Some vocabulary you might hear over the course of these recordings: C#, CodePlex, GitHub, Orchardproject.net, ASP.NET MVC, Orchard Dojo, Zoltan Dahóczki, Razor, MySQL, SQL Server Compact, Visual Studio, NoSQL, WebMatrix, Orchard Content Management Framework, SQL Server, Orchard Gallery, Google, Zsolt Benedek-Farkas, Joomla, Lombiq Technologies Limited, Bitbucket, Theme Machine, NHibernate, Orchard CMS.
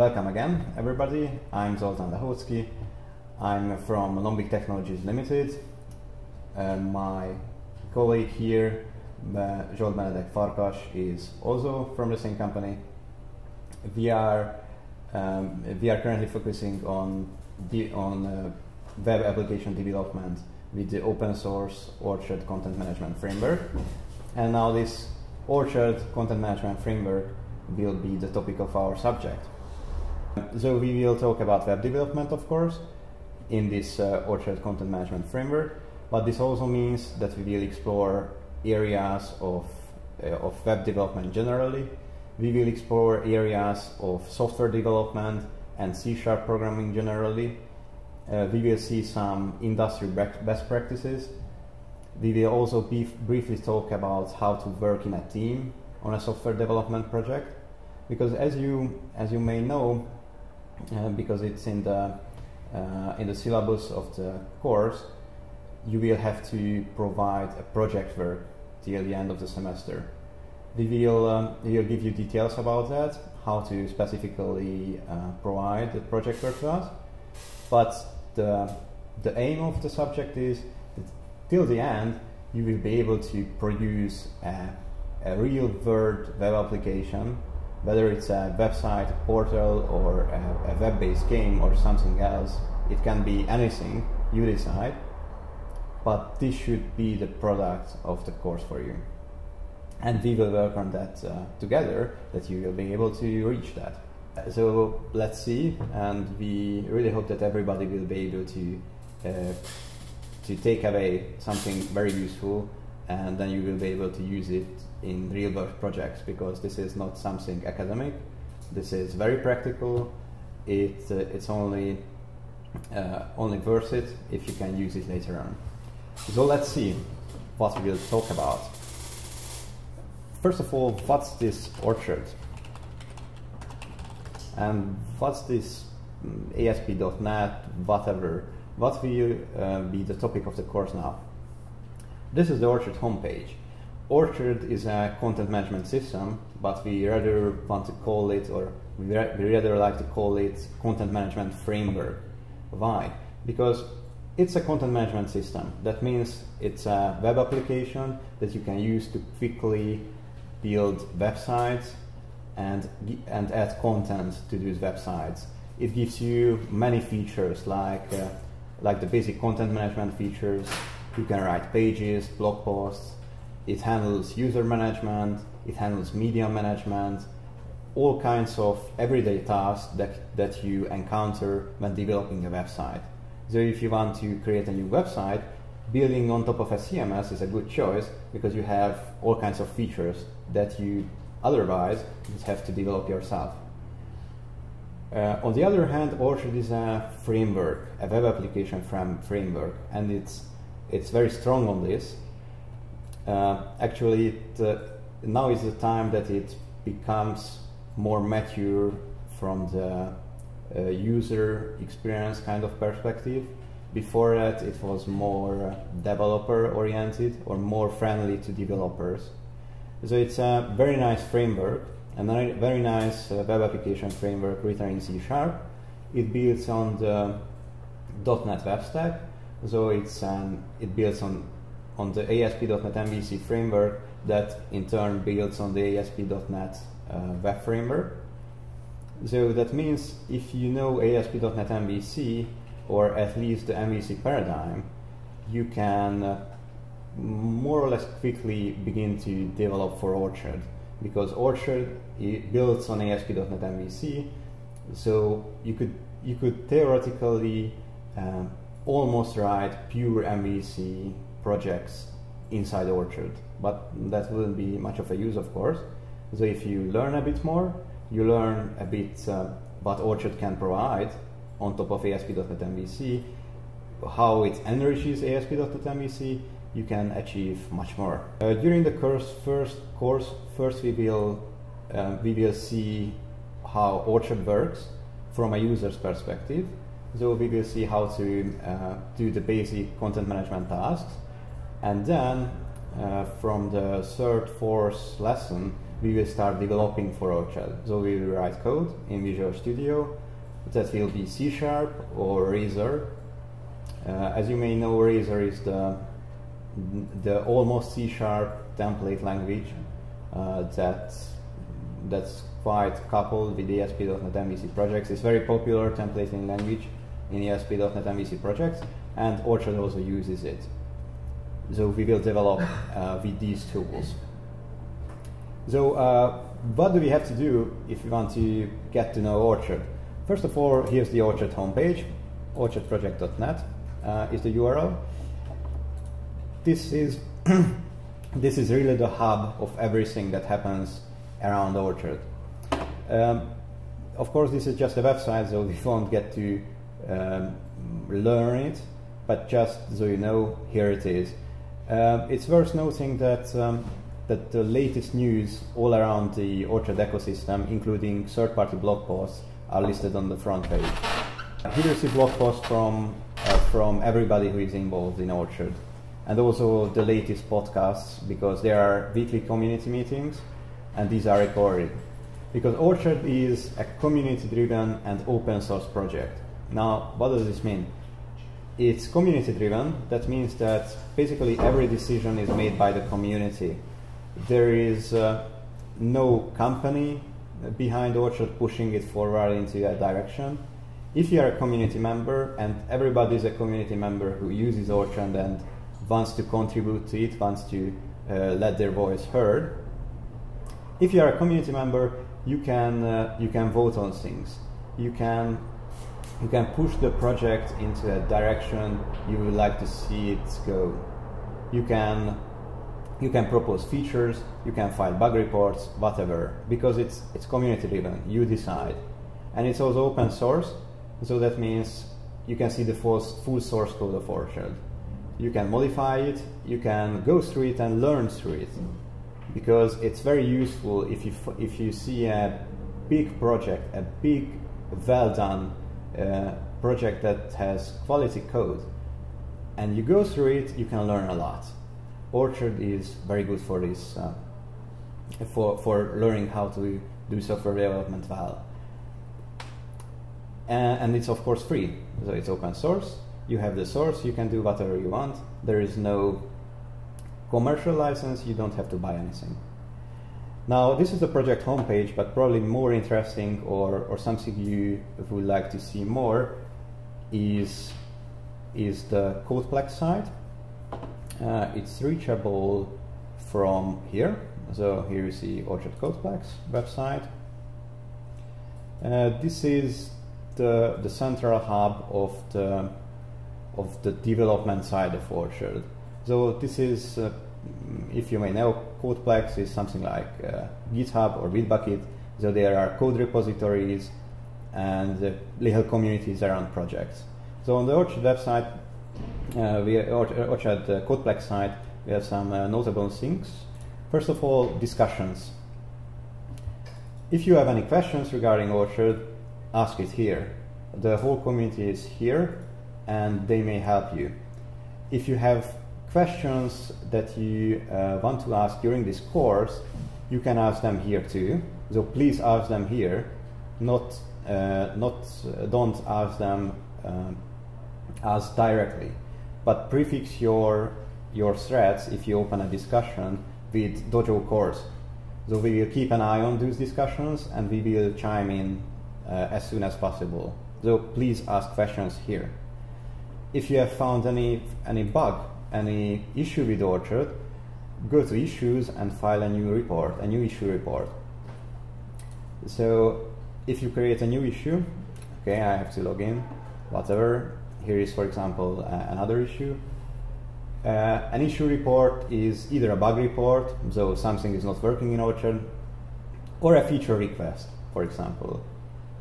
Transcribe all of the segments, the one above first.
Welcome again, everybody. I'm Zoltan Dahóczki. I'm from Lombiq Technologies Limited. My colleague here, Zsolt Benedek-Farkas, is also from the same company. We are currently focusing on web application development with the open source Orchard Content Management Framework. And now this Orchard Content Management Framework will be the topic of our subject. So we will talk about web development, of course, in this Orchard Content Management Framework, but this also means that we will explore areas of web development generally. We will explore areas of software development and C# programming generally. We will see some industry best practices. We will also briefly talk about how to work in a team on a software development project, because as you may know, because it's in the syllabus of the course, you will have to provide a project work till the end of the semester. We will give you details about that, how to specifically provide the project work to us. But the aim of the subject is that till the end you will be able to produce a real-world web application, whether it's a website, a portal, or a web-based game, or something else. It can be anything, you decide. But this should be the product of the course for you. And we will work on that together, that you will be able to reach that. So let's see, and we really hope that everybody will be able to take away something very useful, and then you will be able to use it in real world projects, because this is not something academic. This is very practical. It's only worth it if you can use it later on. So let's see what we'll talk about. First of all, what's this Orchard? And what's this ASP.NET, whatever? What will be the topic of the course now? This is the Orchard homepage. Orchard is a content management system, but we rather want to call it, or we rather like to call it, content management framework. Why? Because it's a content management system. That means it's a web application that you can use to quickly build websites and add content to these websites. It gives you many features, like the basic content management features. You can write pages, blog posts. It handles user management. It handles media management. All kinds of everyday tasks that you encounter when developing a website. So if you want to create a new website, building on top of a CMS is a good choice, because you have all kinds of features that you otherwise just have to develop yourself. On the other hand, Orchard is a framework, a web application framework, and it's very strong on this. Actually, now is the time that it becomes more mature from the user experience kind of perspective. Before that, it was more developer oriented or more friendly to developers. So it's a very nice framework, and a very nice web application framework written in C#. It builds on the .NET web stack, so it builds on the ASP.NET MVC framework, that in turn builds on the ASP.NET web framework. So that means if you know ASP.NET MVC, or at least the MVC paradigm, you can more or less quickly begin to develop for Orchard, because Orchard, it builds on ASP.NET MVC, so you could theoretically almost write pure MVC projects inside Orchard, but that wouldn't be much of a use, of course. So if you learn a bit more, you learn a bit what Orchard can provide on top of ASP.NET MVC, how it enriches ASP.NET MVC, you can achieve much more. During the first we will see how Orchard works from a user's perspective. So we will see how to do the basic content management tasks, and then from the third, fourth lesson, we will start developing for Orchard. So we will write code in Visual Studio that will be C# or Razor. As you may know, Razor is the almost C# template language that's quite coupled with the ASP.NET MVC projects. It's very popular templating language in the ASP.NET MVC projects, and Orchard also uses it. So we will develop with these tools. So what do we have to do if we want to get to know Orchard? First of all, here's the Orchard homepage. Orchardproject.net is the URL. This is this is really the hub of everything that happens around Orchard. Of course, this is just a website, so we won't get to learn it, but just so you know, here it is. It's worth noting that that the latest news all around the Orchard ecosystem, including third-party blog posts, are listed on the front page. Here's a blog post from everybody who is involved in Orchard, and also the latest podcasts, because there are weekly community meetings and these are recorded. Because Orchard is a community-driven and open-source project. Now, what does this mean? It's community-driven. That means that basically every decision is made by the community. There is no company behind Orchard pushing it forward into that direction. If you are a community member, and everybody is a community member who uses Orchard and wants to contribute to it, wants to let their voice heard, if you are a community member, you can vote on things. You can push the project into a direction you would like to see it go. You can propose features, you can file bug reports, whatever, because it's community driven. You decide, and it's also open source, so that means you can see the full source code of Orchard. You can modify it, you can go through it and learn through it, because it's very useful if you see a big project, a big well done project that has quality code, and you go through it, you can learn a lot. Orchard is very good for this, for learning how to do software development well. And it's of course free, so it's open source. You have the source, you can do whatever you want. There is no commercial license, you don't have to buy anything. Now, this is the project homepage, but probably more interesting, or something you would like to see more, is the CodePlex site. It's reachable from here. So here you see Orchard CodePlex website. This is the central hub of the development side of Orchard. So this is, if you may know, CodePlex is something like GitHub or Bitbucket. So there are code repositories and little communities around projects. So on the Orchard website, Orchard CodePlex site, we have some notable things. First of all, discussions. If you have any questions regarding Orchard, ask it here. The whole community is here and they may help you. If you have questions that you want to ask during this course, you can ask them here too. So please ask them here. Don't ask them ask directly, but prefix your threads if you open a discussion with Dojo course. So we will keep an eye on those discussions and we will chime in as soon as possible. So please ask questions here. If you have found any bug, any issue with Orchard, go to issues and file a new issue report. So if you create a new issue, okay, I have to log in, whatever. Here is, for example, another issue. An issue report is either a bug report, so something is not working in Orchard, or a feature request, for example.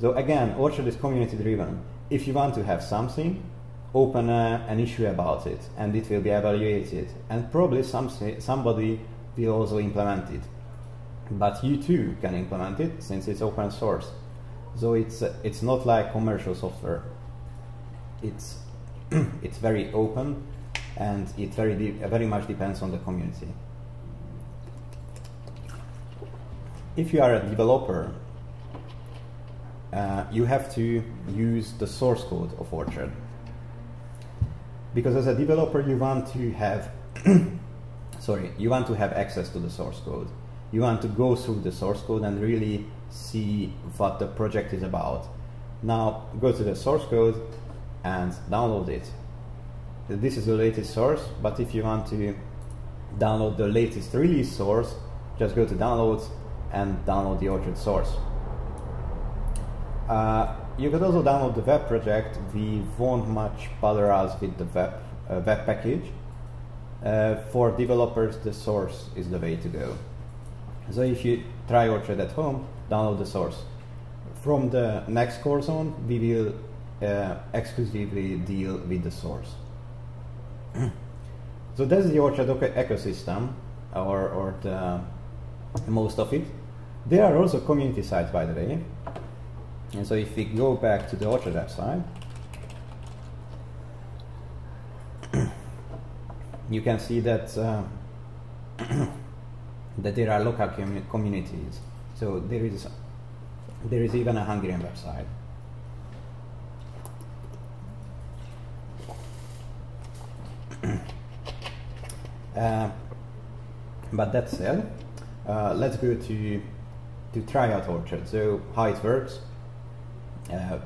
So again, Orchard is community driven. If you want to have something, open an issue about it, and it will be evaluated, and probably somebody will also implement it. But you too can implement it, since it's open source. So it's not like commercial software. It's very open, and it very much depends on the community. If you are a developer, you have to use the source code of Orchard, because as a developer you want to have you want to have access to the source code. You want to go through the source code and really see what the project is about. Now go to the source code and download it. This is the latest source, but if you want to download the latest release source, just go to downloads and download the Orchard source. You could also download the web project. We won't much bother us with the web package. For developers, the source is the way to go. So if you try Orchard at home, download the source. From the next course on, we will exclusively deal with the source. So that's the Orchard ecosystem, or the most of it. There are also community sites, by the way. And so if we go back to the Orchard website, you can see that that there are local communities. So there is even a Hungarian website. But that said, let's go to try out Orchard. So how it works,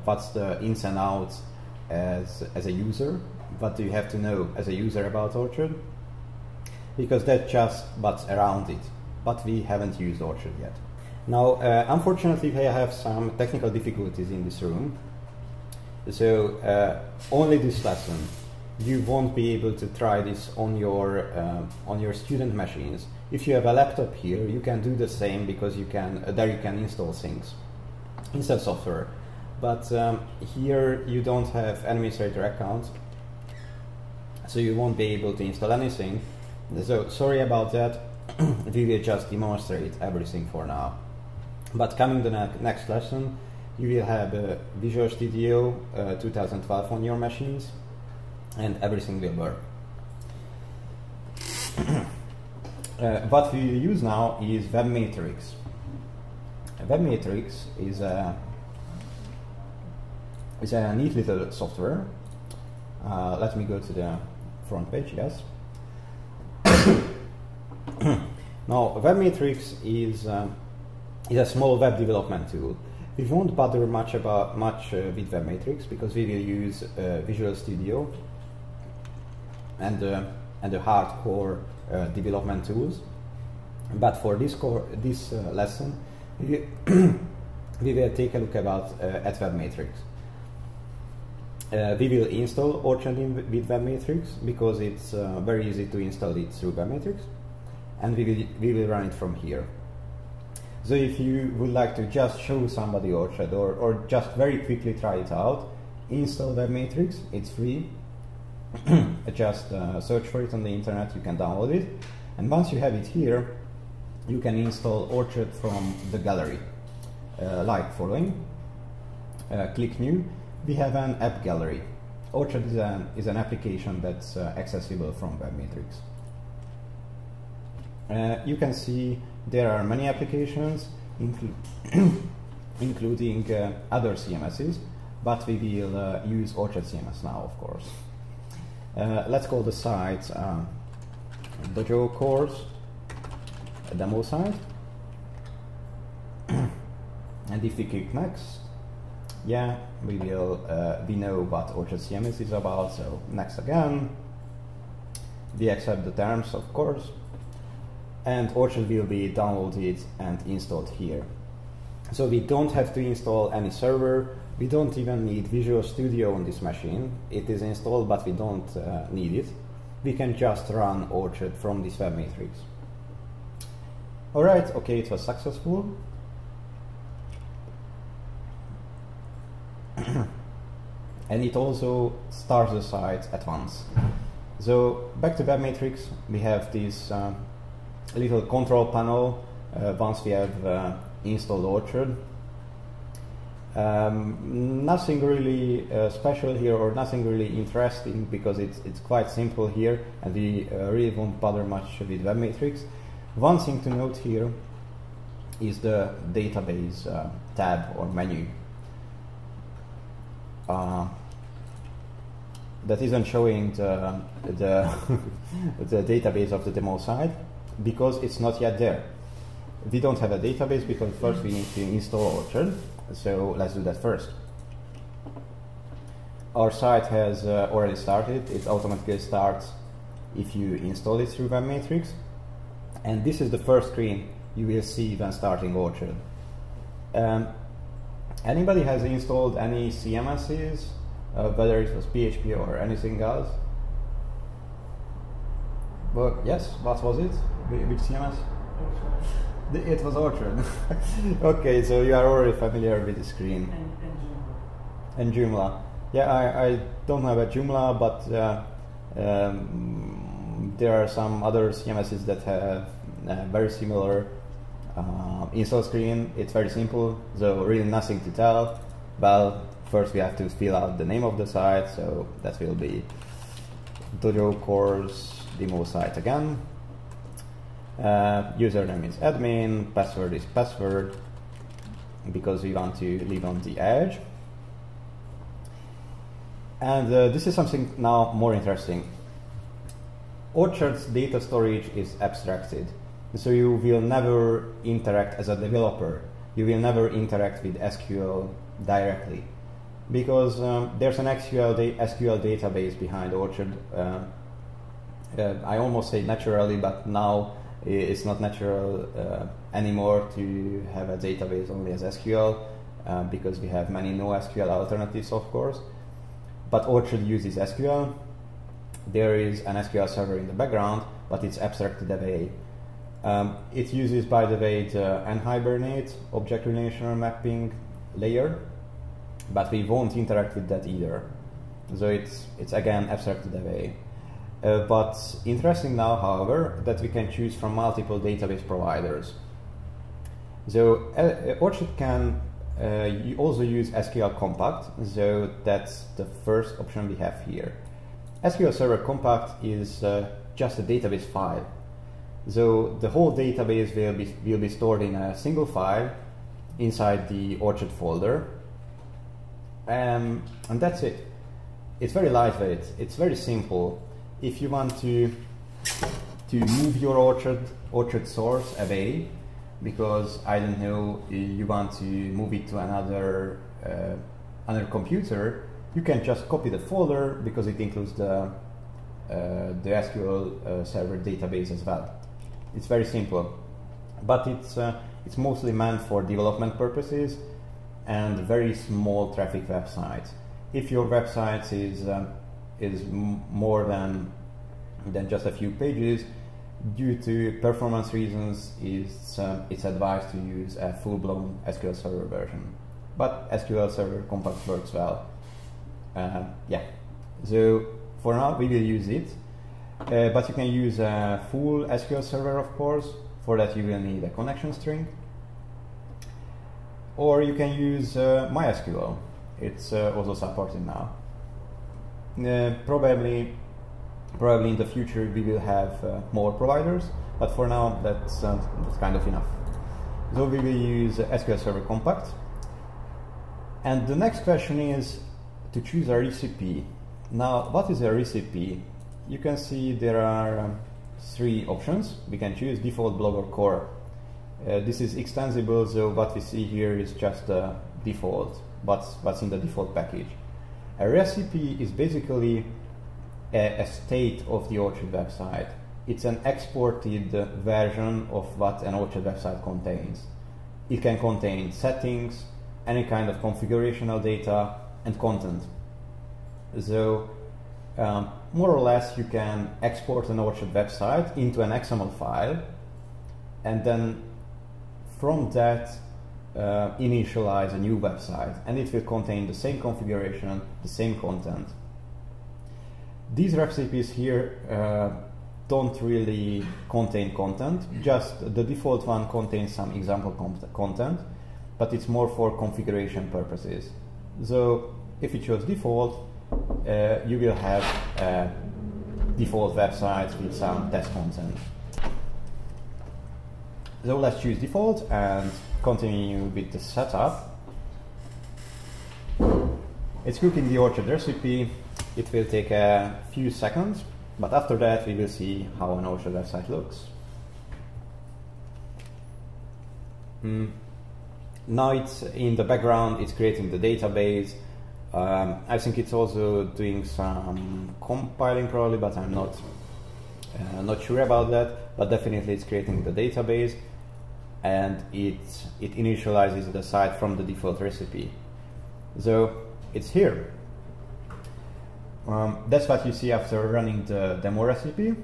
what's the ins and outs as a user, what do you have to know as a user about Orchard, because that's just what's around it, but we haven't used Orchard yet. Now unfortunately I have some technical difficulties in this room, so only this lesson you won't be able to try this on your student machines. If you have a laptop here, you can do the same, because you can there you can install things, install software, but here you don't have administrator account, so you won't be able to install anything. So sorry about that. We will just demonstrate everything for now, but coming to the next lesson you will have Visual Studio 2012 on your machines, and everything will work. What we use now is WebMatrix. WebMatrix is a neat little software. Let me go to the front page. Yes. Now, WebMatrix is a small web development tool. We won't bother much with WebMatrix, because we will use Visual Studio and the hardcore development tools. But for this lesson, we will take a look at WebMatrix. We will install Orchard with WebMatrix, because it's very easy to install it through WebMatrix, and we will run it from here. So if you would like to just show somebody Orchard, or just very quickly try it out, install WebMatrix. It's free. Just search for it on the internet, you can download it, and once you have it here, you can install Orchard from the gallery, like following. Click new. We have an app gallery. Orchard is an application that's accessible from WebMatrix. You can see there are many applications, including other CMSs, but we will use Orchard CMS now, of course. Let's call the site Dojo Course Demo Site. And if we click next, yeah, we know what Orchard CMS is about, so next again. We accept the terms, of course, and Orchard will be downloaded and installed here. So we don't have to install any server, we don't even need Visual Studio on this machine. It is installed, but we don't need it. We can just run Orchard from this WebMatrix. Alright, okay, it was successful. And it also starts the site at once. So back to WebMatrix, we have this little control panel once we have installed Orchard. Nothing really special here, or nothing really interesting, because it's quite simple here, and we really won't bother much with WebMatrix. One thing to note here is the database tab or menu that isn't showing the database of the demo side, because it's not yet there. We don't have a database because first we need to install Orchard, so let's do that first. Our site has already started. It automatically starts if you install it through WebMatrix, and this is the first screen you will see when starting Orchard. Anybody has installed any CMSs, whether it was PHP or anything else? Well, yes, what was it? Which CMS? It was Orchard. Okay, so you are already familiar with the screen. And Joomla. Yeah, I don't know about Joomla, but there are some other CMSs that have very similar install screen. It's very simple, so really nothing to tell. Well, first we have to fill out the name of the site, so that will be Dojo Course Demo Site again. Username is admin, password is password, because we want to live on the edge. And this is something now more interesting. Orchard's data storage is abstracted, so you will never interact as a developer. You will never interact with SQL directly, because there's an SQL database behind Orchard. I almost say naturally, but now it's not natural anymore to have a database only as SQL, because we have many NoSQL alternatives, of course. But Orchard uses SQL. There is an SQL server in the background, but it's abstracted away. It uses, by the way, the NHibernate object relational mapping layer, but we won't interact with that either. So it's again abstracted away. But interesting now, however, that we can choose from multiple database providers. So Orchard can you also use SQL Compact, so that's the first option we have here. SQL Server Compact is just a database file. So the whole database will be stored in a single file inside the Orchard folder. And that's it. It's very lightweight, it's very simple. If you want to move your Orchard source away, because I don't know, you want to move it to another another computer, you can just copy the folder, because it includes the SQL Server database as well. It's very simple, but it's mostly meant for development purposes and very small traffic websites. If your website is more than just a few pages, due to performance reasons, it's advised to use a full-blown SQL Server version. But SQL Server Compact works well. Yeah, so for now we will use it, but you can use a full SQL Server, of course. For that you will need a connection string, or you can use MySQL. It's also supported now. Probably in the future we will have more providers, but for now that's kind of enough. So we will use SQL Server Compact, and the next question is to choose a recipe. Now, what is a recipe? You can see there are three options we can choose: default, blog, or core. This is extensible, so what we see here is just the default, what's in the default package. A recipe is basically a state of the Orchard website. It's an exported version of what an Orchard website contains. It can contain settings, any kind of configurational data, and content. So more or less you can export an Orchard website into an XML file, and then from that initialize a new website, and it will contain the same configuration, the same content. These recipes here don't really contain content. Just the default one contains some example content, but it's more for configuration purposes. So if you choose default, you will have default websites with some test content. So let's choose default and continue with the setup. It's cooking the Orchard recipe. It will take a few seconds, but after that we will see how an Orchard website looks. Now it's in the background, it's creating the database. I think it's also doing some compiling probably, but I'm not sure about that, but definitely it's creating the database, and it initializes the site from the default recipe. So it's here. That's what you see after running the demo recipe.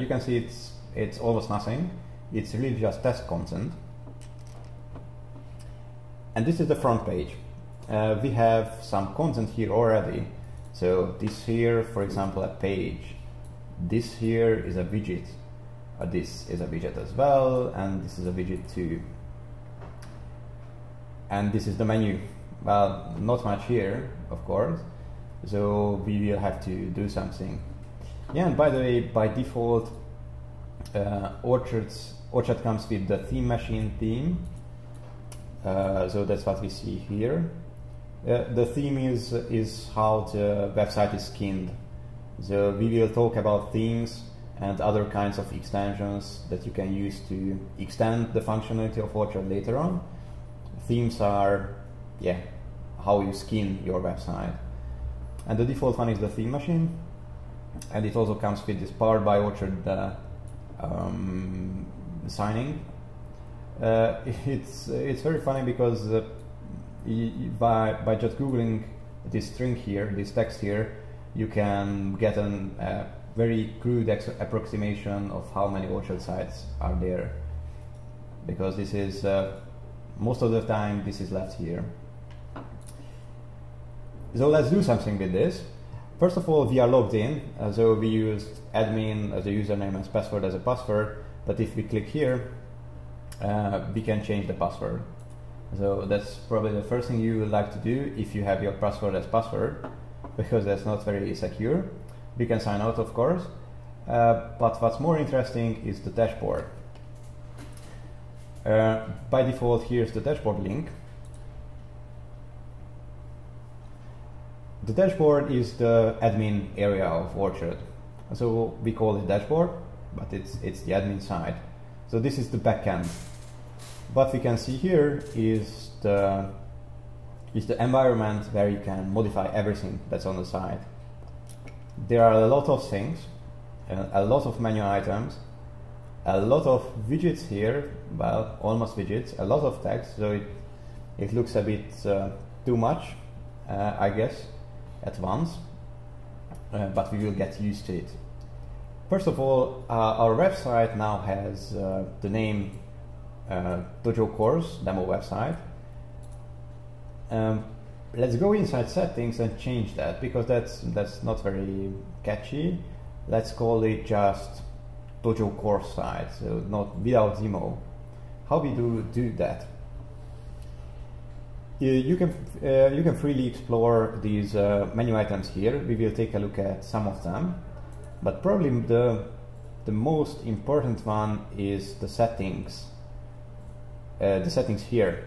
You can see it's almost nothing. It's really just test content. And this is the front page. We have some content here already. So this here, for example, a page. This here is a widget. This is a widget as well, and this is a widget too. And this is the menu. Well, not much here, of course. So we will have to do something. Yeah, and by the way, by default, Orchard comes with the Theme Machine theme. So that's what we see here. The theme is how the website is skinned. So we will talk about themes and other kinds of extensions that you can use to extend the functionality of Orchard later on. Themes are, yeah, how you skin your website. And the default one is the Theme Machine, and it also comes with this Powered by Orchard signing. It's very funny because by just googling this string here, this text here, you can get a very crude approximation of how many Orchard sites are there, because this is most of the time this is left here. So let's do something with this. First of all, we are logged in, so we used admin as a username and password as a password, but if we click here, we can change the password. So that's probably the first thing you would like to do if you have your password as password, because that's not very secure. We can sign out, of course, but what's more interesting is the dashboard. By default, here's the dashboard link. The dashboard is the admin area of Orchard. So we call it dashboard, but it's the admin side. So this is the backend. What we can see here is the environment where you can modify everything that's on the site. There are a lot of things, a lot of menu items, a lot of widgets here, well, almost widgets, a lot of text, so it looks a bit too much, I guess, at once, but we will get used to it. First of all, our website now has the name Dojo Course Demo Website. Let's go inside settings and change that, because that's not very catchy. Let's call it just Dojo Course Site, so not without demo. How we do that? You can freely explore these menu items here. We will take a look at some of them. But probably the most important one is the settings. The settings here.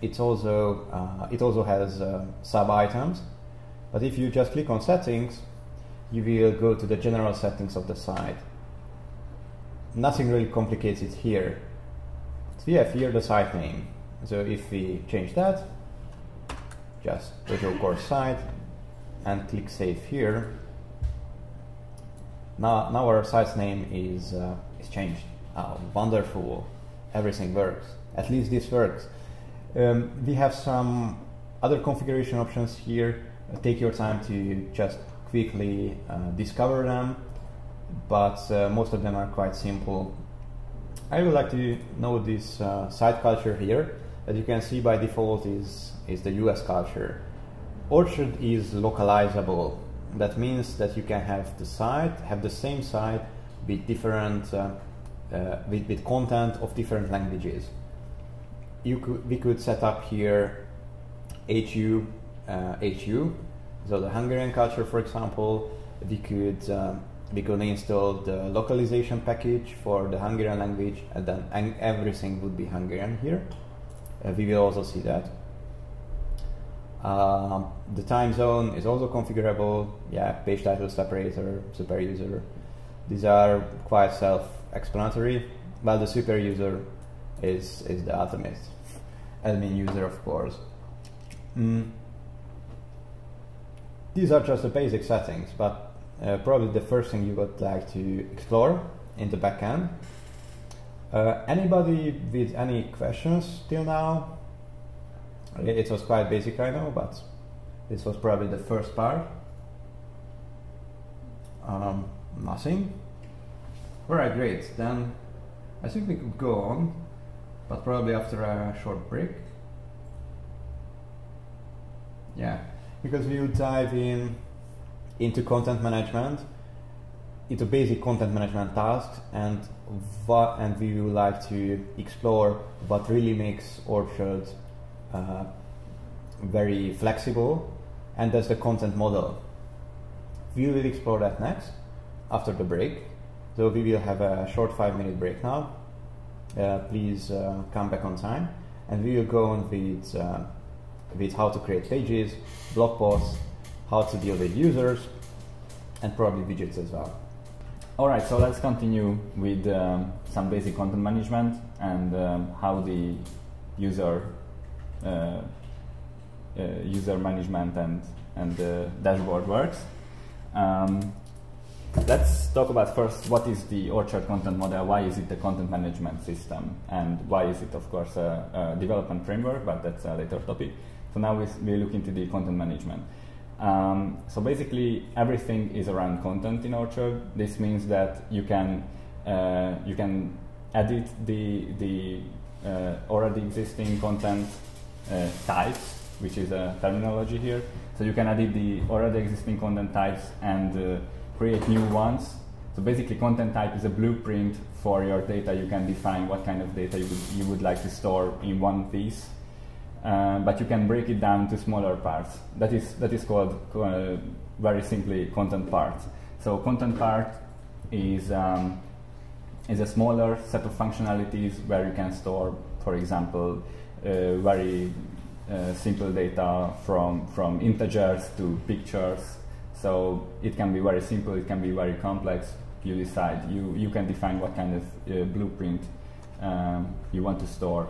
It's also it also has sub items. But if you just click on settings, you will go to the general settings of the site. Nothing really complicates it here. We have here the site name. So if we change that, just go to Dojo Course Site and click save here. Now our site's name is changed. Oh, wonderful! Everything works. At least this works. We have some other configuration options here. Take your time to just quickly discover them, but most of them are quite simple. I would like to know this site culture here. As you can see, by default is the US culture. Orchard is localizable. That means that you can have the same site with different, with content of different languages. we could set up here HU, so the Hungarian culture, for example. We could install the localization package for the Hungarian language, and then everything would be Hungarian here. We will also see that. The time zone is also configurable. Yeah, page title separator, super user. These are quite self-explanatory, but the super user is the ultimate admin user, of course. These are just the basic settings, but probably the first thing you would like to explore in the backend. Anybody with any questions till now? It was quite basic, I know, but this was probably the first part. Nothing. Alright, great. Then I think we could go on, but probably after a short break. Yeah, because we will dive into content management, into basic content management tasks, and we would like to explore what really makes Orchard very flexible, and that's the content model. We will explore that next after the break, so we will have a short 5-minute break now. Please come back on time, and we will go on with how to create pages, blog posts, how to deal with users, and probably widgets as well. Alright, so let's continue with some basic content management and how the user management and dashboard works. Let's talk about first what is the Orchard content model, why is it a content management system, and why is it, of course, a development framework, but that's a later topic. So now we look into the content management. So basically everything is around content in Orchard. This means that you can edit the already existing content types, which is a terminology here. So you can edit the already existing content types and create new ones. So basically content type is a blueprint for your data. You can define what kind of data you would like to store in one piece, but you can break it down to smaller parts. That is called very simply content parts. So content part is a smaller set of functionalities where you can store, for example, very simple data from integers to pictures. So it can be very simple, it can be very complex. You decide, you can define what kind of blueprint you want to store.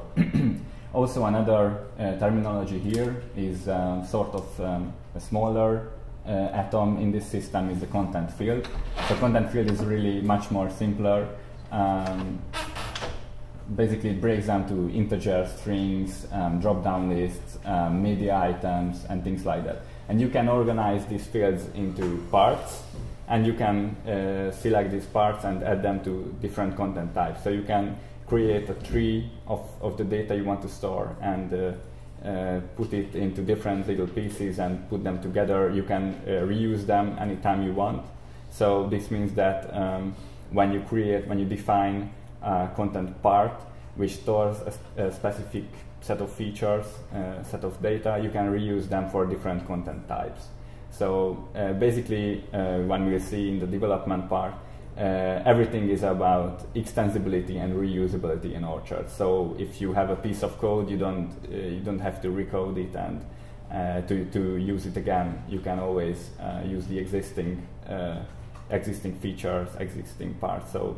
Also another terminology here is sort of a smaller atom in this system is the content field. So content field is really much more simpler. Basically it breaks down to integers, strings, drop-down lists, media items, and things like that. And you can organize these fields into parts, and you can select these parts and add them to different content types. So you can create a tree of the data you want to store and put it into different little pieces and put them together. You can reuse them anytime you want. So this means that when you define content part, which stores a specific set of features, set of data, you can reuse them for different content types. So basically, when we see in the development part, everything is about extensibility and reusability in Orchard. So if you have a piece of code, you don't have to recode it and to use it again. You can always use the existing features, existing parts. So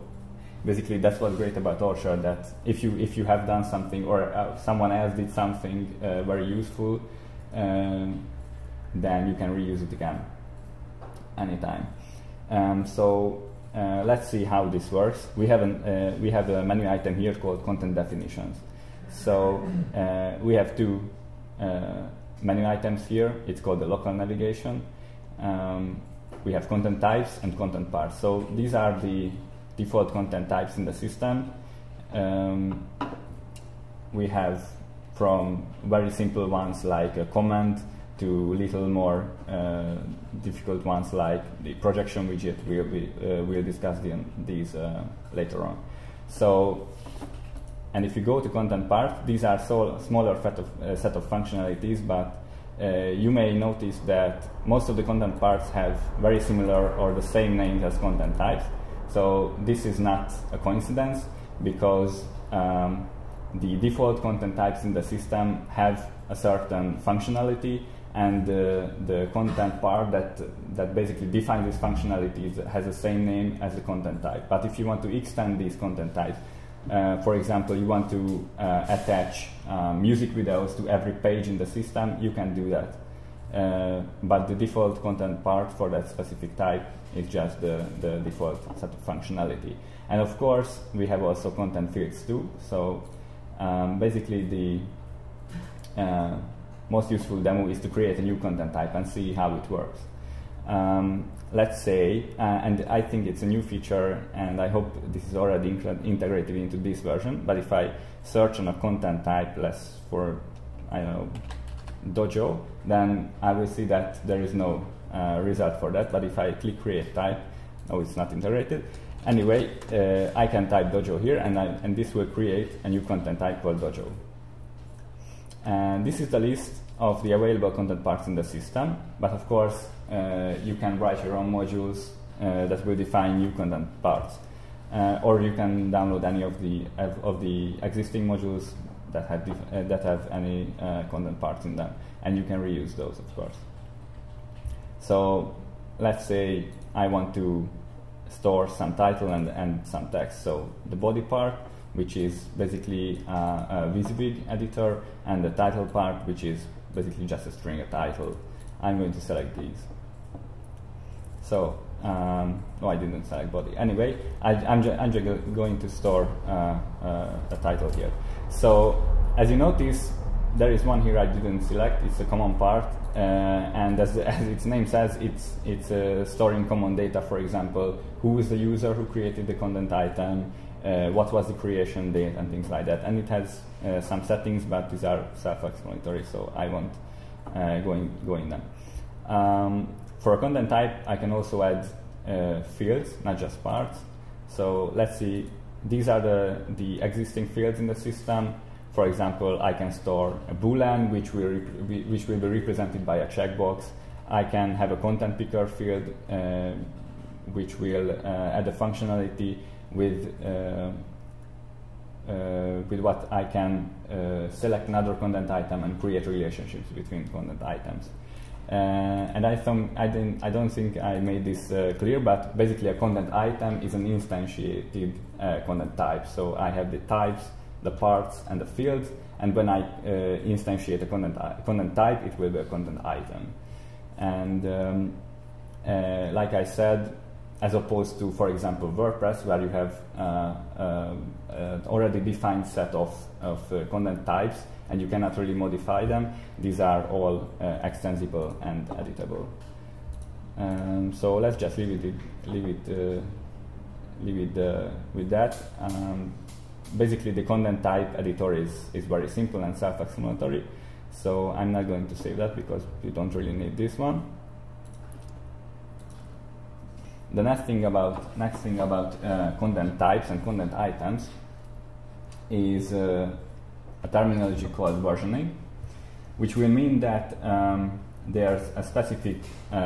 basically, that's what's great about Orchard, that if you have done something or someone else did something very useful, then you can reuse it again anytime. So let's see how this works. We have a menu item here called content definitions. So we have two menu items here. It's called the local navigation. We have content types and content parts. So these are the default content types in the system. We have from very simple ones like a comment to little more difficult ones like the projection widget. We'll discuss these later on. So And if you go to content part, these are smaller set of functionalities, but you may notice that most of the content parts have very similar or the same names as content types. So this is not a coincidence, because the default content types in the system have a certain functionality, and the content part that basically defines this functionality has the same name as the content type. But if you want to extend these content types, for example, you want to attach music videos to every page in the system, you can do that. But the default content part for that specific type is just the default set of functionality. And of course, we have also content fields too. So basically, the most useful demo is to create a new content type and see how it works. Let's say, and I think it's a new feature, and I hope this is already integrated into this version, but if I search on a content type, less for, I don't know, Dojo, then I will see that there is no result for that. But if I click create type, no, it's not integrated. Anyway, I can type Dojo here, and this will create a new content type called Dojo. And this is the list of the available content parts in the system, but of course you can write your own modules that will define new content parts, or you can download any of the existing modules that have any content parts in them, and you can reuse those, of course. So let's say I want to store some title and some text. So the body part, which is basically a WYSIWYG editor, and the title part, which is basically just a string, a title. I'm going to select these. So, no, I didn't select body. Anyway, I'm just going to store a title here. So, as you notice, there is one here I didn't select. It's a common part, and as its name says, it's storing common data. For example, who is the user who created the content item, what was the creation date, and things like that. And it has some settings, but these are self-explanatory, so I won't go in them. For a content type, I can also add fields, not just parts. So let's see, these are the existing fields in the system. For example, I can store a boolean, which will be represented by a checkbox. I can have a content picker field, which will add a functionality with what I can select another content item and create relationships between content items. And I don't think I made this clear, but basically a content item is an instantiated content type. So I have the types, the parts, and the fields, and when I instantiate a content type, it will be a content item. And like I said, as opposed to, for example, WordPress, where you have already defined set of content types, and you cannot really modify them. These are all extensible and editable. So let's just leave it with that. Basically, the content type editor is very simple and self-explanatory. So I'm not going to save that because you don't really need this one. The next thing about content types and content items is a terminology called versioning, which will mean that there's a specific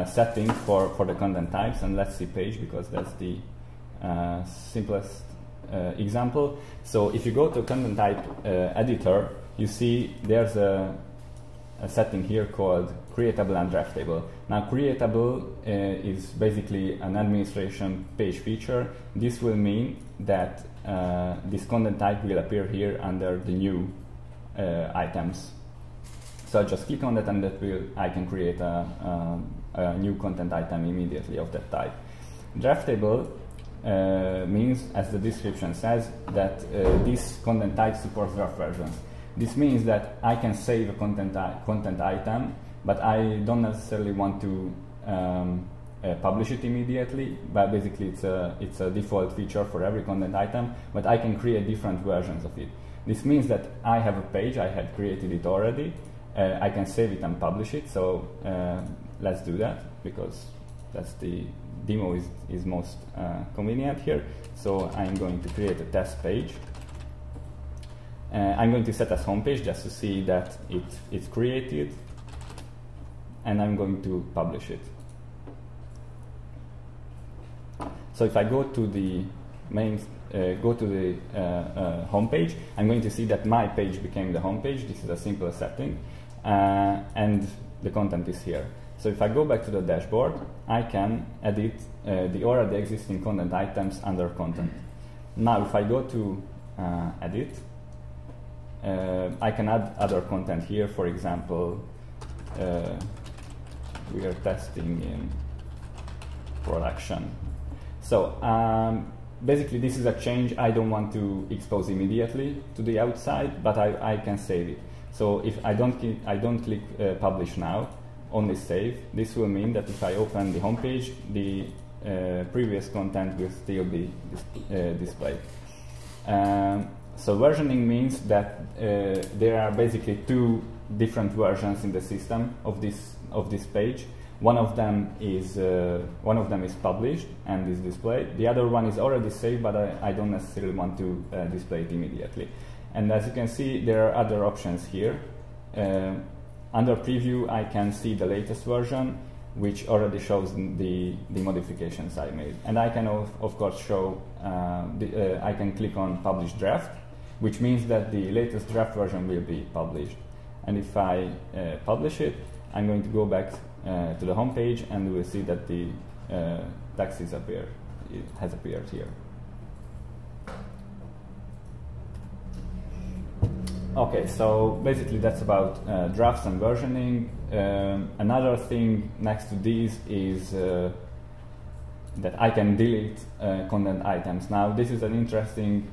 setting for the content types. And let's see page, because that's the simplest example. So if you go to content type editor, you see there's a setting here called creatable and draftable. Now, creatable is basically an administration page feature. This will mean that this content type will appear here under the new items. So I just click on that, and that I can create a new content item immediately of that type. Draftable means, as the description says, that this content type supports draft versions. This means that I can save a content item, but I don't necessarily want to publish it immediately. But basically, it's a default feature for every content item, but I can create different versions of it. This means that I have a page, I had created it already, I can save it and publish it. So let's do that, because that's the demo is most convenient here. So I'm going to create a test page. I'm going to set as homepage just to see that it's created, and I'm going to publish it. So if I go to the main, homepage, I'm going to see that my page became the homepage. This is a simple setting, and the content is here. So if I go back to the dashboard, I can edit the already existing content items under content. Now if I go to edit, I can add other content here. For example, we are testing in production. So basically this is a change I don't want to expose immediately to the outside, but I can save it. So if I don't click publish now, only save, this will mean that if I open the home page, the previous content will still be displayed. So versioning means that there are basically two different versions in the system of this page. One of them is published and is displayed. The other one is already saved, but I don't necessarily want to display it immediately. And as you can see, there are other options here. Under preview, I can see the latest version, which already shows the modifications I made. And I can of course show, I can click on publish draft, which means that the latest draft version will be published. And if I publish it, I'm going to go back to the home page, and we'll see that the text has appeared here. Okay, so basically that's about drafts and versioning. Another thing next to these is that I can delete content items. Now this is an interesting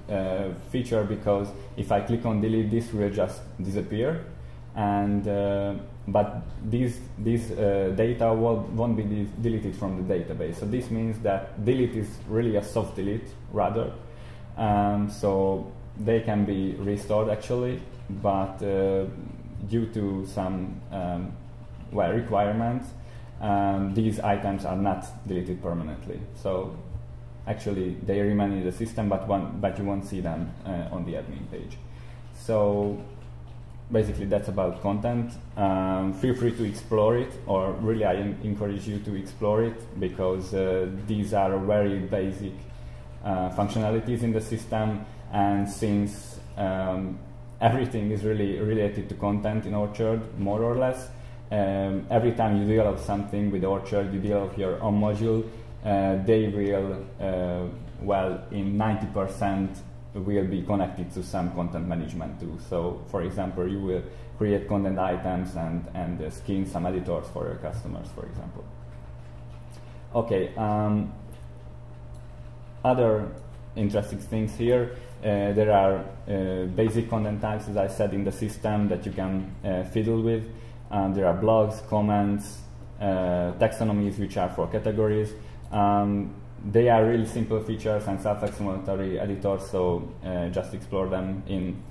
feature, because if I click on delete, this will just disappear, and but these data won't be deleted from the database. So this means that delete is really a soft delete rather, so they can be restored actually, but due to some requirements, these items are not deleted permanently. So actually they remain in the system, but you won't see them on the admin page. So basically that's about content. Feel free to explore it, or really I encourage you to explore it, because these are very basic functionalities in the system. And since everything is really related to content in Orchard, more or less, every time you develop something with Orchard, you develop your own module, they will, well, in 90% will be connected to some content management tool. So, for example, you will create content items and skin some editors for your customers, for example. Okay, other interesting things here. There are basic content types, as I said, in the system that you can fiddle with. There are blogs, comments, taxonomies, which are for categories. They are really simple features and self-explanatory editors, so just explore them in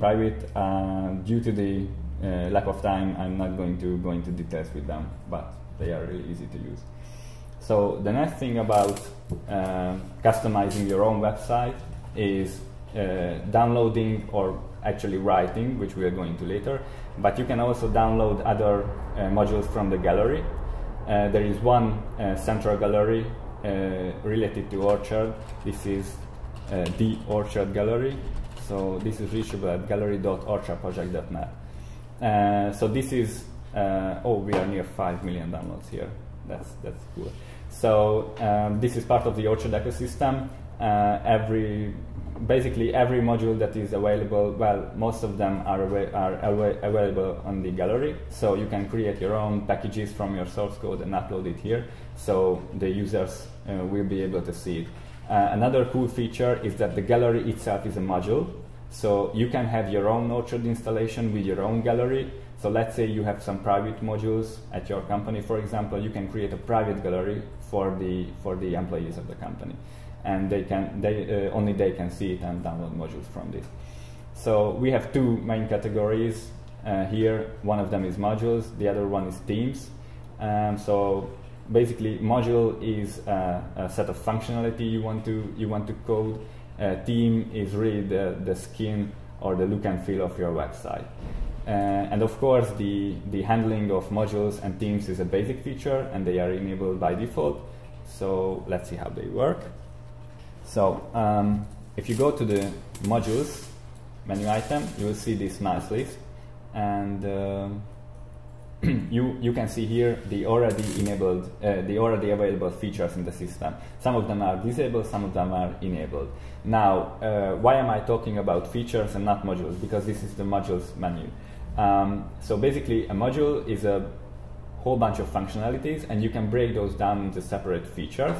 private. Due to the lack of time, I'm not going to go into details with them, but they are really easy to use. So the next thing about customizing your own website is downloading, or actually writing, which we are going to later, but you can also download other modules from the gallery. There is one central gallery related to Orchard. This is the Orchard Gallery, so this is reachable at gallery.orchardproject.net. So this is, oh, we are near 5 million downloads here. That's cool. So this is part of the Orchard ecosystem. Basically every module that is available, well, most of them are available on the gallery. So you can create your own packages from your source code and upload it here, so the users will be able to see it. Another cool feature is that the gallery itself is a module. So you can have your own Orchard installation with your own gallery. So let's say you have some private modules at your company, for example, you can create a private gallery for the employees of the company, and only they can see it and download modules from this. So we have two main categories here. One of them is modules, the other one is themes. So basically, module is a set of functionality you want to code. Theme is really the skin or the look and feel of your website. And of course, the handling of modules and themes is a basic feature, and they are enabled by default. So let's see how they work. So if you go to the modules menu item, you will see this nice list, and you can see here the already enabled, the already available features in the system. Some of them are disabled, some of them are enabled. Now, why am I talking about features and not modules? Because this is the modules menu. So basically, a module is a whole bunch of functionalities, and you can break those down into separate features.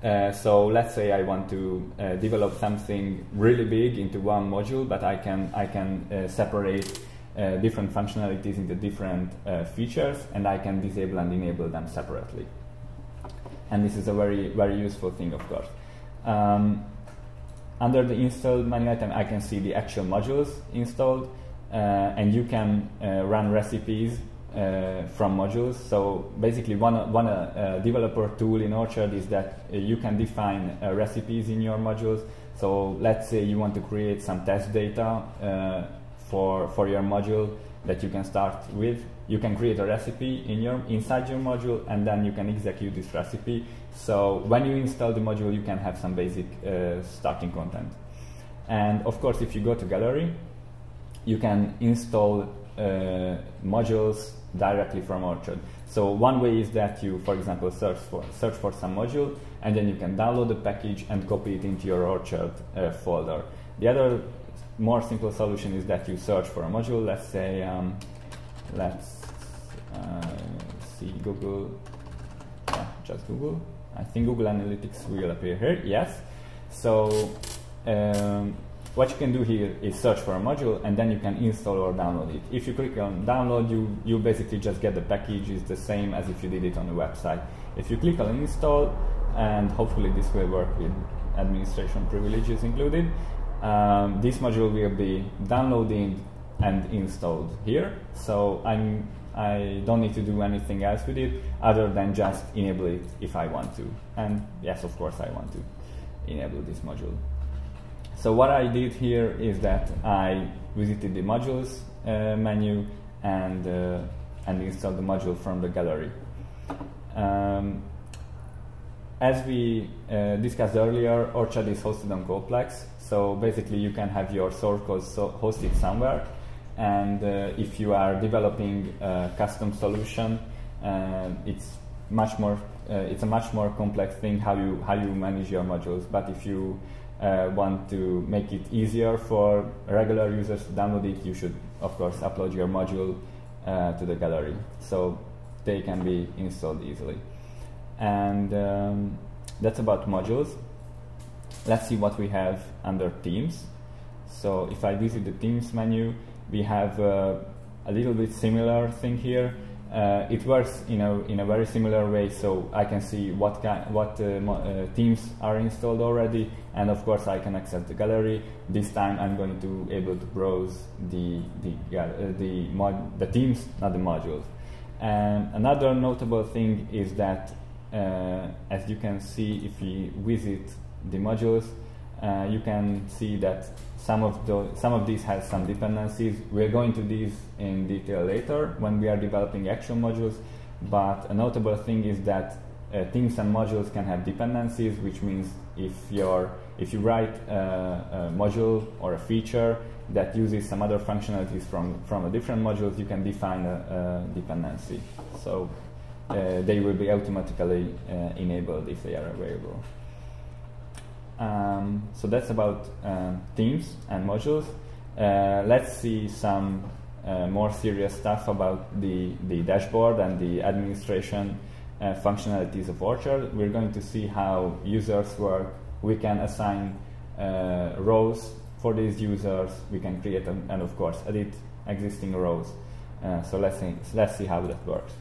So let's say I want to develop something really big into one module, but I can separate different functionalities into different features, and I can disable and enable them separately. And this is a very, very useful thing, of course. Under the install menu item, I can see the actual modules installed, and you can run recipes from modules. So basically, one developer tool in Orchard is that you can define recipes in your modules. So let's say you want to create some test data for your module that you can start with. You can create a recipe in your inside your module, and then you can execute this recipe. So when you install the module, you can have some basic starting content. And of course, if you go to Gallery, you can install modules directly from Orchard. So one way is that you, for example, search for some module, and then you can download the package and copy it into your Orchard folder. The other more simple solution is that you search for a module. Let's say, let's see, Google, yeah, just Google. I think Google Analytics will appear here. Yes. So what you can do here is search for a module, and then you can install or download it. If you click on download, you basically just get the package. It's the same as if you did it on the website. If you click on install, and hopefully this will work with administration privileges included, this module will be downloaded and installed here. So I don't need to do anything else with it other than just enable it if I want to. And yes, of course, I want to enable this module. So what I did here is that I visited the modules menu and installed the module from the gallery. As we discussed earlier, Orchard is hosted on CodePlex. So basically, you can have your source code hosted somewhere. And if you are developing a custom solution, it's a much more complex thing how you manage your modules. But if you want to make it easier for regular users to download it, you should, of course, upload your module to the gallery, so they can be installed easily. And that's about modules. Let's see what we have under themes. So if I visit the themes menu, we have a little bit similar thing here. It works, you know, in a very similar way, so I can see what themes are installed already, and of course I can access the gallery. This time I'm going to be able to browse the themes, not the modules. And another notable thing is that, as you can see, if we visit the modules, you can see that some of these has some dependencies. We're going to these in detail later when we are developing actual modules, but a notable thing is that themes and modules can have dependencies, which means if you write a module or a feature that uses some other functionalities from a different module, you can define a dependency. So they will be automatically enabled if they are available. So that's about themes and modules. Let's see some more serious stuff about the dashboard and the administration functionalities of Orchard. We're going to see how users work. We can assign roles for these users. We can create and of course edit existing rows. So let's see how that works.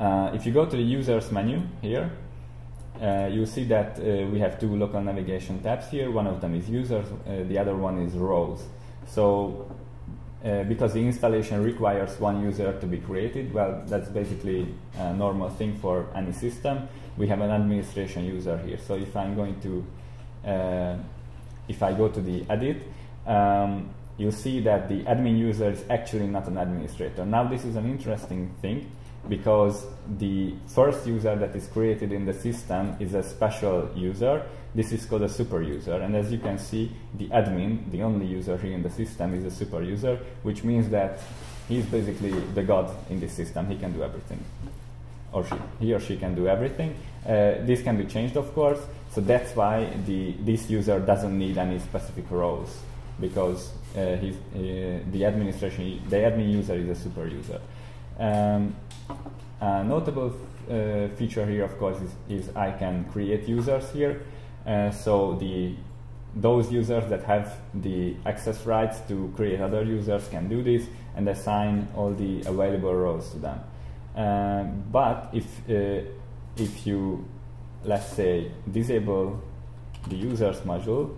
If you go to the users menu here, you see that we have two local navigation tabs here. One of them is users, the other one is roles. So because the installation requires one user to be created, well, that's basically a normal thing for any system. We have an administration user here. So if I go to the edit, you'll see that the admin user is actually not an administrator. Now this is an interesting thing, because the first user that is created in the system is a special user. This is called a super user, and as you can see, the admin, the only user here in the system, is a super user, which means that he's basically the god in this system. He can do everything, or he or she can do everything. This can be changed, of course, so that's why this user doesn't need any specific roles, because the admin user is a super user. A notable feature here, of course, is I can create users here. So those users that have the access rights to create other users can do this and assign all the available roles to them. But if you, let's say, disable the users module,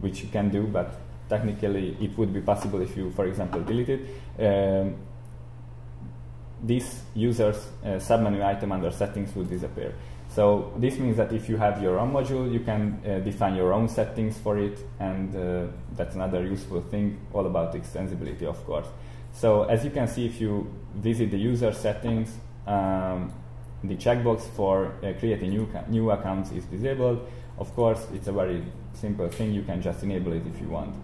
which you can do, but technically it would be possible if you, for example, delete it. This user's submenu item under settings would disappear. So this means that if you have your own module, you can define your own settings for it, and that's another useful thing, all about extensibility, of course. So as you can see, if you visit the user settings, the checkbox for creating new accounts is disabled. Of course, it's a very simple thing, you can just enable it if you want.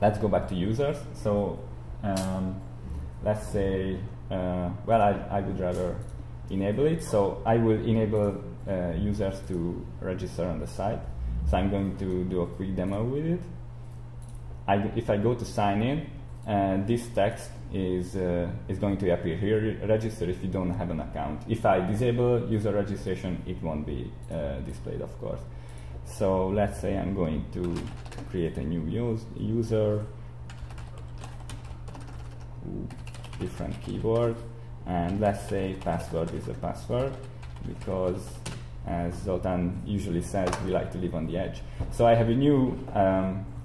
Let's go back to users. So let's say, well, I would rather enable it, so I will enable users to register on the site. So I'm going to do a quick demo with it. If I go to sign in, this text is going to appear here, register if you don't have an account. If I disable user registration, it won't be displayed, of course. So let's say I'm going to create a new user. Ooh. Different keyboard, and let's say password is a password, because as Zoltan usually says, we like to live on the edge. So I have a new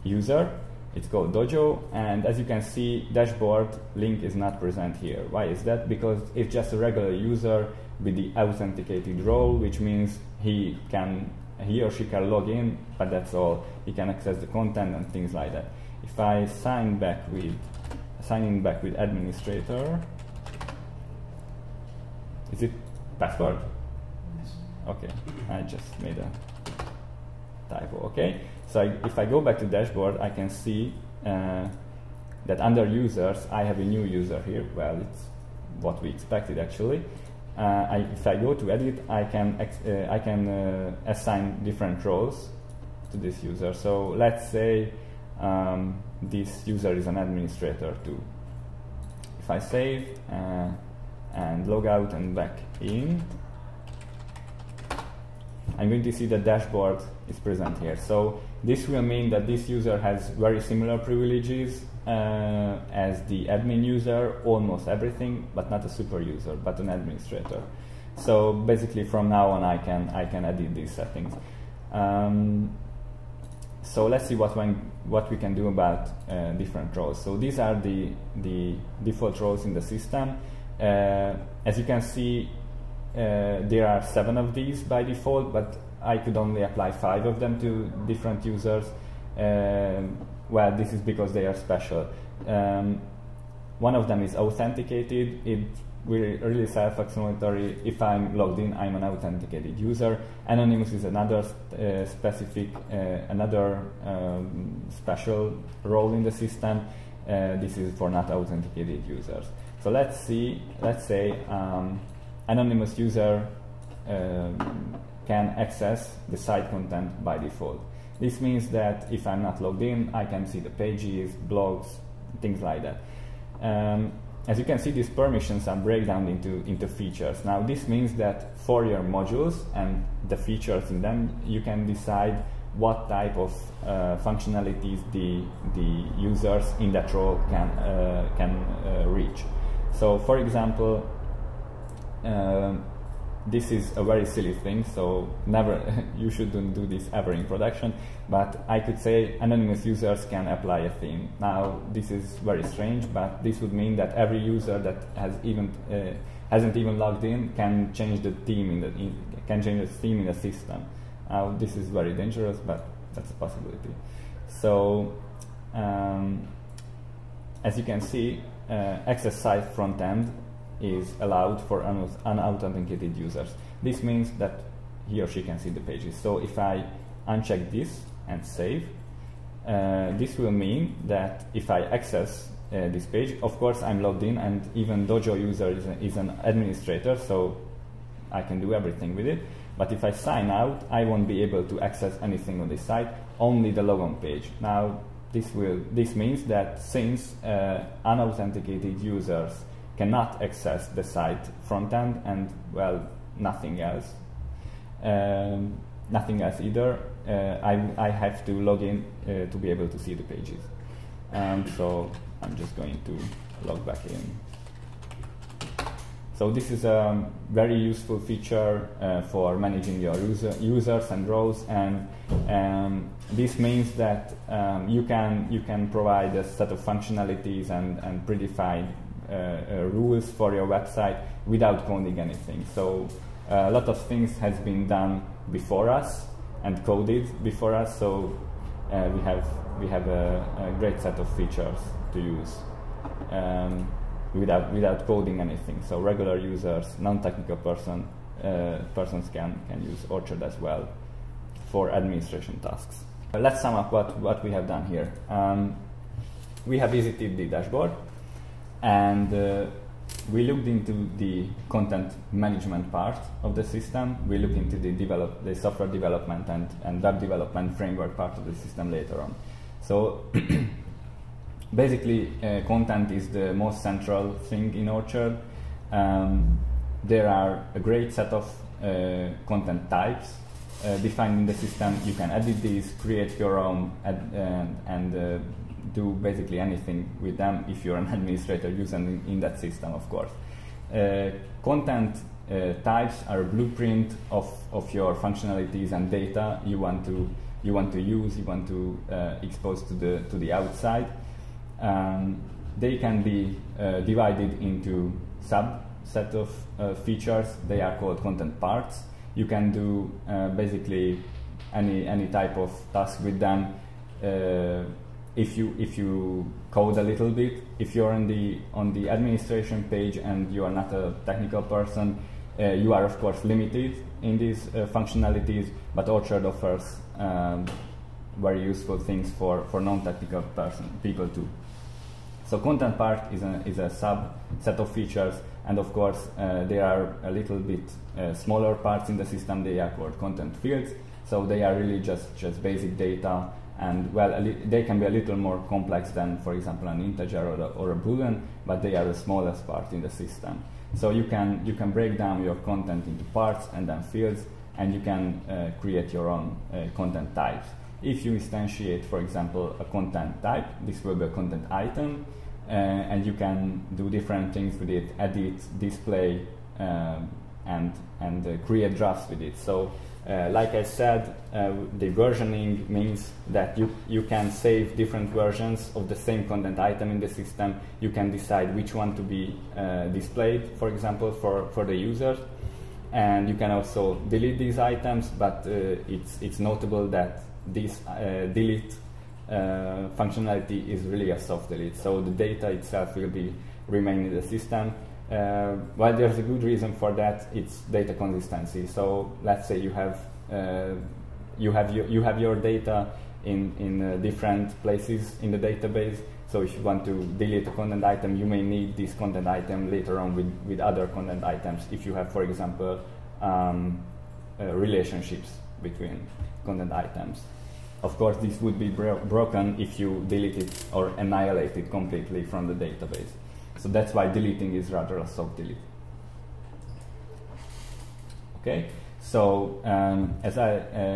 user, it's called Dojo, and as you can see, dashboard link is not present here. Why is that? Because it's just a regular user with the authenticated role, which means he or she can log in, but that's all. He can access the content and things like that. If I sign in back with administrator. Is it password? Yes. Okay, I just made a typo. Okay, so if I go back to dashboard, I can see that under users, I have a new user here. Well, it's what we expected, actually. If I go to edit, I can assign different roles to this user. So let's say this user is an administrator too. If I save and log out and back in, I'm going to see the dashboard is present here. So this will mean that this user has very similar privileges as the admin user, almost everything, but not a super user, but an administrator. So basically from now on I can edit these settings. So let's see what we can do about different roles. So these are the default roles in the system. As you can see, there are 7 of these by default, but I could only apply 5 of them to different users. Well, this is because they are special. One of them is authenticated. We're really self-explanatory. If I'm logged in, I'm an authenticated user. Anonymous is another special role in the system. This is for not authenticated users. So let's see. Let's say anonymous user can access the site content by default. This means that if I'm not logged in, I can see the pages, blogs, things like that. As you can see, these permissions are breakdown into features. Now this means that for your modules and the features in them, you can decide what type of functionalities the users in that role can reach. So for example, this is a very silly thing, so never you shouldn't do this ever in production, but I could say anonymous users can apply a theme. Now this is very strange, but this would mean that every user that hasn't even logged in can change the theme in the system. Now this is very dangerous, but that's a possibility. So as you can see, access site frontend is allowed for unauthenticated users. This means that he or she can see the pages. So if I uncheck this and save, this will mean that if I access this page, of course I'm logged in, and even Dojo user is an administrator, so I can do everything with it. But if I sign out, I won't be able to access anything on this site, only the logon page. Now this means that since unauthenticated users cannot access the site frontend and, well, nothing else, either, I have to log in to be able to see the pages. So I'm just going to log back in. So this is a very useful feature for managing your users and roles, and this means that you can provide a set of functionalities and predefined rules for your website without coding anything. So a lot of things has been done before us and coded before us, so we have a great set of features to use without coding anything. So regular users, non-technical persons can use Orchard as well for administration tasks. Let's sum up what we have done here. We have visited the dashboard, and we looked into the content management part of the system. We looked into the software development and web development framework part of the system later on. So basically, content is the most central thing in Orchard. There are a great set of content types defined in the system. You can edit these, create your own, and do basically anything with them if you're an administrator using in that system, of course. Content types are a blueprint of your functionalities and data you want to use, you want to expose to the outside. They can be divided into subset of features. They are called content parts. You can do basically any type of task with them. If you code a little bit, if you're on the administration page and you are not a technical person, you are of course limited in these functionalities. But Orchard offers very useful things for non-technical people too. So content part is a subset of features, and of course there are a little bit smaller parts in the system. They are called content fields. So they are really just basic data. And well, they can be a little more complex than, for example, an integer or a boolean, but they are the smallest part in the system. So you can break down your content into parts and then fields, and you can create your own content types. If you instantiate, for example, a content type, this will be a content item, and you can do different things with it: edit, display, and create drafts with it. So, like I said, the versioning means that you can save different versions of the same content item in the system. You can decide which one to be displayed, for example, for the user. And you can also delete these items, but it's notable that this delete functionality is really a soft delete. So the data itself will remain in the system. Well, there's a good reason for that. It's data consistency. So let's say you have your data in different places in the database. So if you want to delete a content item, you may need this content item later on with other content items. If you have, for example, relationships between content items, of course this would be broken if you delete it or annihilate it completely from the database. So that's why deleting is rather a soft delete. Okay, so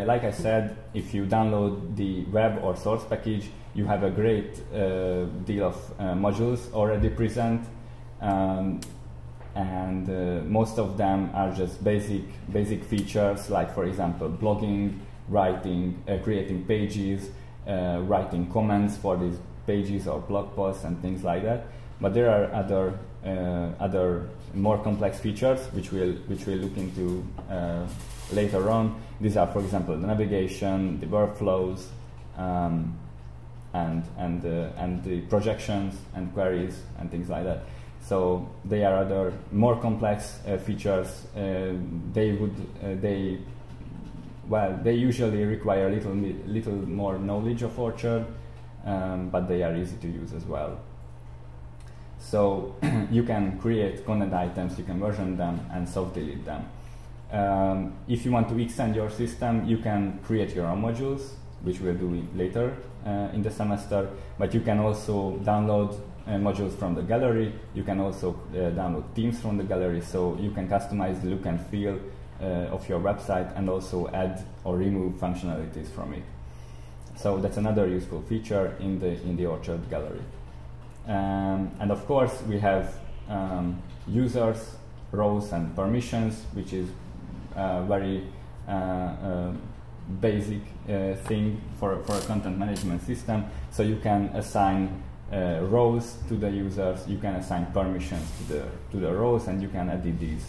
like I said, if you download the web or source package, you have a great deal of modules already present, and most of them are just basic features, like, for example, blogging, writing, creating pages, writing comments for these pages or blog posts and things like that. But there are other more complex features which we'll look into later on. These are, for example, the navigation, the workflows, and the projections and queries and things like that. So they are other more complex features. They usually require a little more knowledge of Orchard, but they are easy to use as well. So you can create content items, you can version them and soft delete them. If you want to extend your system, you can create your own modules, which we'll do later in the semester, but you can also download modules from the gallery, you can also download themes from the gallery, so you can customize the look and feel of your website and also add or remove functionalities from it. So that's another useful feature in the Orchard Gallery. And of course we have users, roles and permissions, which is a very basic thing for a content management system. So you can assign roles to the users, you can assign permissions to the roles, and you can edit these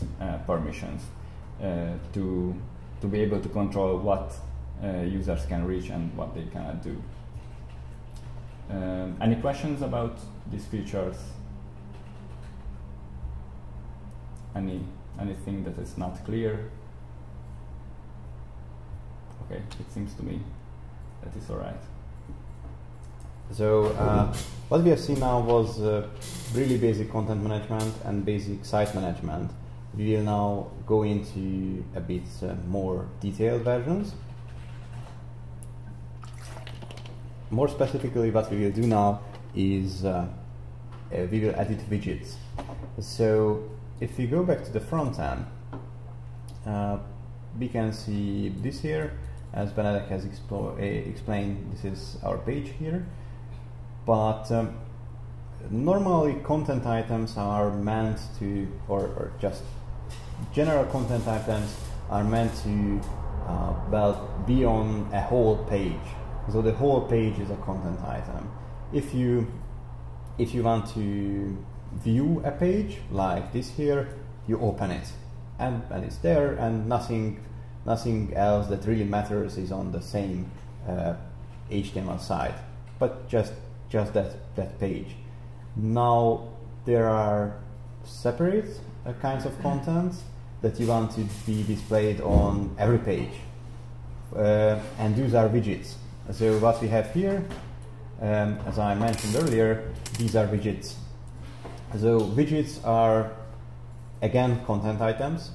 permissions to be able to control what users can reach and what they cannot do. Any questions about these features? Anything that is not clear? Okay, it seems to me that is all right. So what we have seen now was really basic content management and basic site management. We will now go into a bit more detailed versions. More specifically, what we will do now is we will edit widgets. So if we go back to the front end, we can see this here, as Benedek has explained, this is our page here. But normally content items are meant to, or just general content items are meant to be on a whole page. So the whole page is a content item. If you want to view a page like this here, you open it, and it's there, and nothing else that really matters is on the same HTML side, but just that page. Now there are separate kinds of content that you want to be displayed on every page, and these are widgets. So what we have here, as I mentioned earlier, these are widgets. So widgets are, again, content items.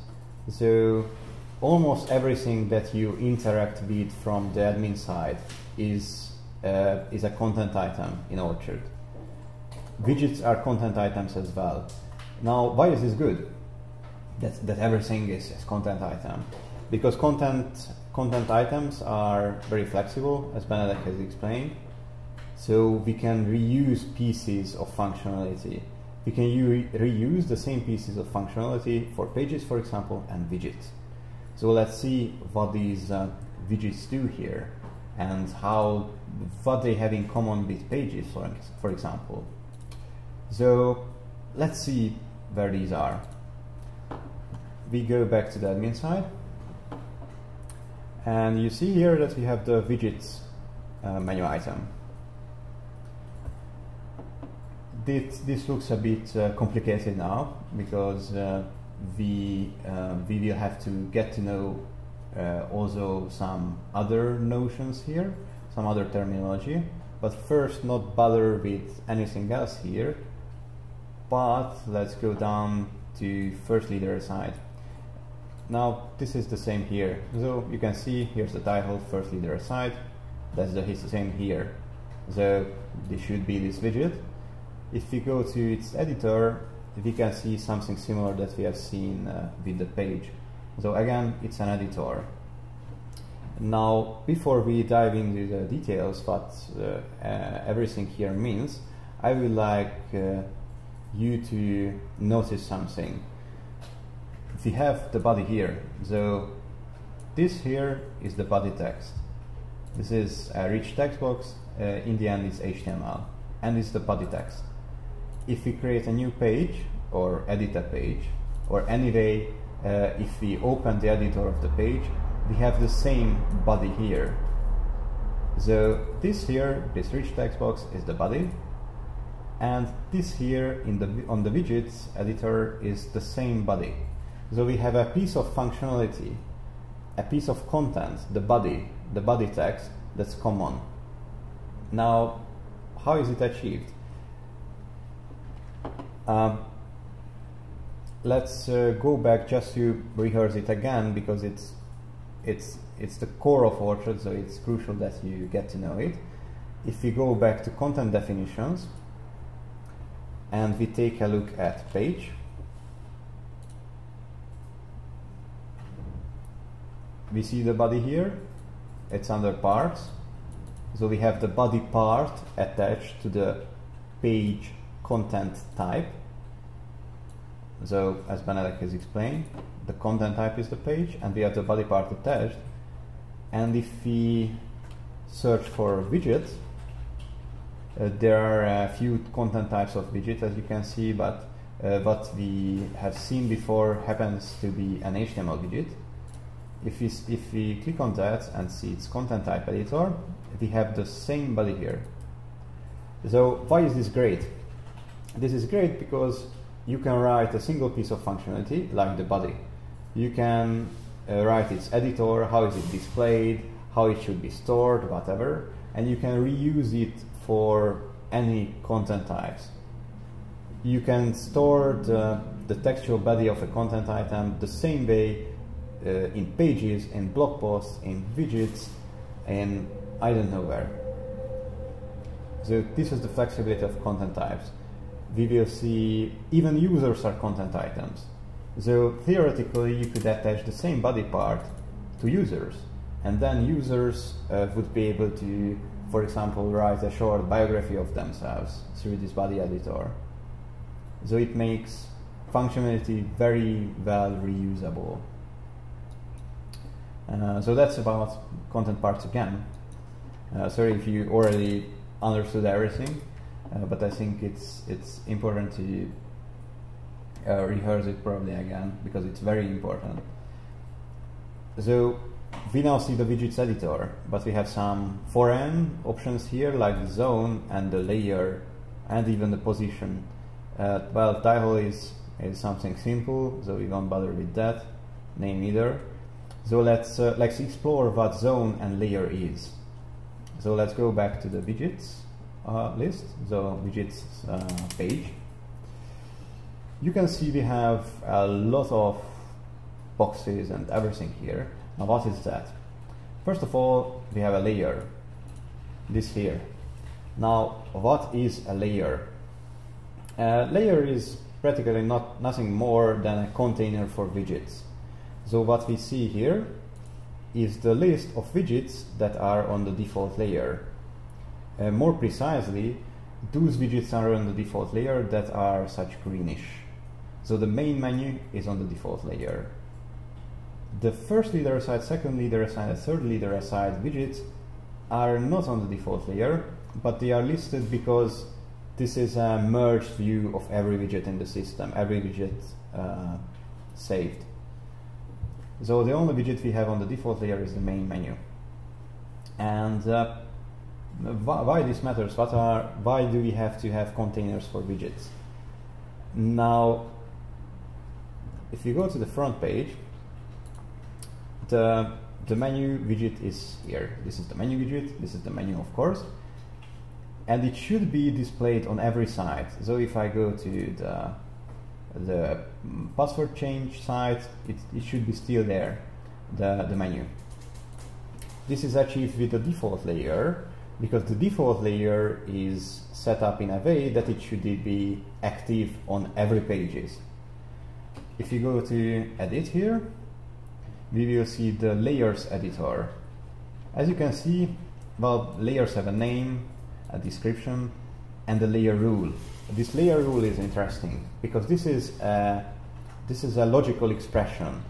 So almost everything that you interact with from the admin side is a content item in Orchard. Widgets are content items as well. Now, why is this good? That everything is content item, because content items are very flexible, as Benedek has explained. So we can reuse pieces of functionality. We can reuse the same pieces of functionality for pages, for example, and widgets. So let's see what these widgets do here and what they have in common with pages, for example. So let's see where these are. We go back to the admin side. And you see here that we have the widgets menu item. This looks a bit complicated now, because we will have to get to know also some other notions here, some other terminology. But first, not bother with anything else here, but let's go down to first leader side. Now, this is the same here. So you can see here's the title, first leader aside. That's the same here. So this should be this widget. If we go to its editor, we can see something similar that we have seen with the page. So again, it's an editor. Now, before we dive into the details, what everything here means, I would like you to notice something. We have the body here, so this here is the body text. This is a rich text box, in the end it's HTML, and it's the body text. If we create a new page, or edit a page, or anyway, if we open the editor of the page, we have the same body here. So this here, this rich text box is the body, and this here on the widgets editor is the same body. So we have a piece of functionality, a piece of content, the body text that's common. Now, how is it achieved? Let's go back just to rehearse it again, because it's the core of Orchard, so it's crucial that you get to know it. If we go back to content definitions and we take a look at page, we see the body here, it's under parts, so we have the body part attached to the page content type. So as Benedek has explained, the content type is the page and we have the body part attached. And if we search for widgets, there are a few content types of widget, as you can see, but what we have seen before happens to be an HTML widget. If we click on that and see its content type editor, we have the same body here. So why is this great? This is great because you can write a single piece of functionality like the body. You can write its editor, how is it displayed, how it should be stored, whatever, and you can reuse it for any content types. You can store the textual body of a content item the same way in pages, in blog posts, in widgets, in I don't know where. So this is the flexibility of content types. We will see even users are content items. So theoretically you could attach the same body part to users, and then users would be able to, for example, write a short biography of themselves through this body editor. So it makes functionality very well reusable. So that's about content parts again. Sorry if you already understood everything. But I think it's important to rehearse it probably again, because it's very important. So we now see the widgets editor, but we have some foreign options here like the zone and the layer and even the position. Well, title is something simple, so we won't bother with that, name either. So let's explore what zone and layer is. So let's go back to the widgets list, so widgets page. You can see we have a lot of boxes and everything here. Now what is that? First of all, we have a layer, this here. Now what is a layer? A layer is practically nothing more than a container for widgets. So what we see here is the list of widgets that are on the default layer. More precisely, those widgets are on the default layer that are such greenish. So the main menu is on the default layer. The first leader aside, second leader aside, and third leader aside widgets are not on the default layer, but they are listed because this is a merged view of every widget in the system, every widget saved. So the only widget we have on the default layer is the main menu. And why this matters? Why do we have to have containers for widgets? Now, if you go to the front page, the menu widget is here. This is the menu widget, this is the menu, of course, and it should be displayed on every side. So if I go to the password change side, it should be still there, the menu. This is achieved with the default layer, because the default layer is set up in a way that it should be active on every pages. If you go to edit here, we will see the layers editor. As you can see, well, layers have a name, a description, and a layer rule. This layer rule is interesting because this is a logical expression.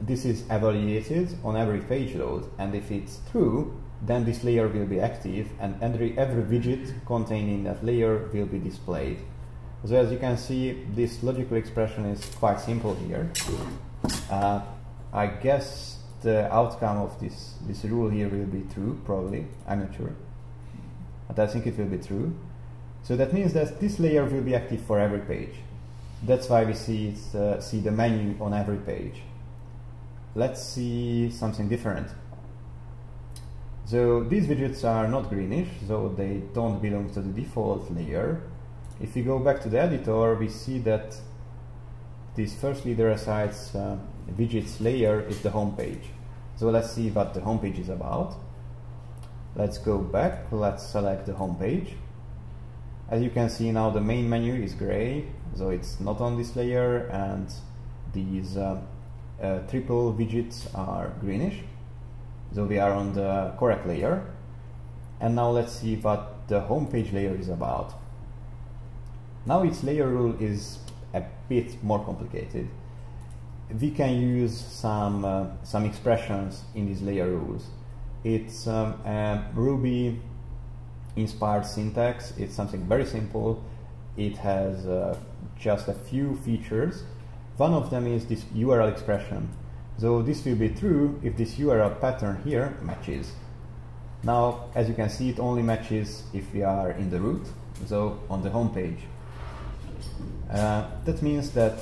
This is evaluated on every page load, and if it's true, then this layer will be active and every widget containing that layer will be displayed. So as you can see, this logical expression is quite simple here. I guess the outcome of this rule here will be true, probably. I'm not sure, but I think it will be true. So that means that this layer will be active for every page. That's why we see see the menu on every page. Let's see something different. So these widgets are not greenish, so they don't belong to the default layer. If we go back to the editor, we see that this first leader side's widgets layer is the home page. So let's see what the home page is about. Let's go back, let's select the home page. As you can see now, the main menu is gray, so it's not on this layer, and these triple widgets are greenish. So we are on the correct layer. And now let's see what the home page layer is about. Now its layer rule is a bit more complicated. We can use some expressions in these layer rules. It's Ruby inspired syntax. It's something very simple. It has just a few features. One of them is this URL expression. So this will be true if this URL pattern here matches. Now, as you can see, it only matches if we are in the root, so on the home page. That means that,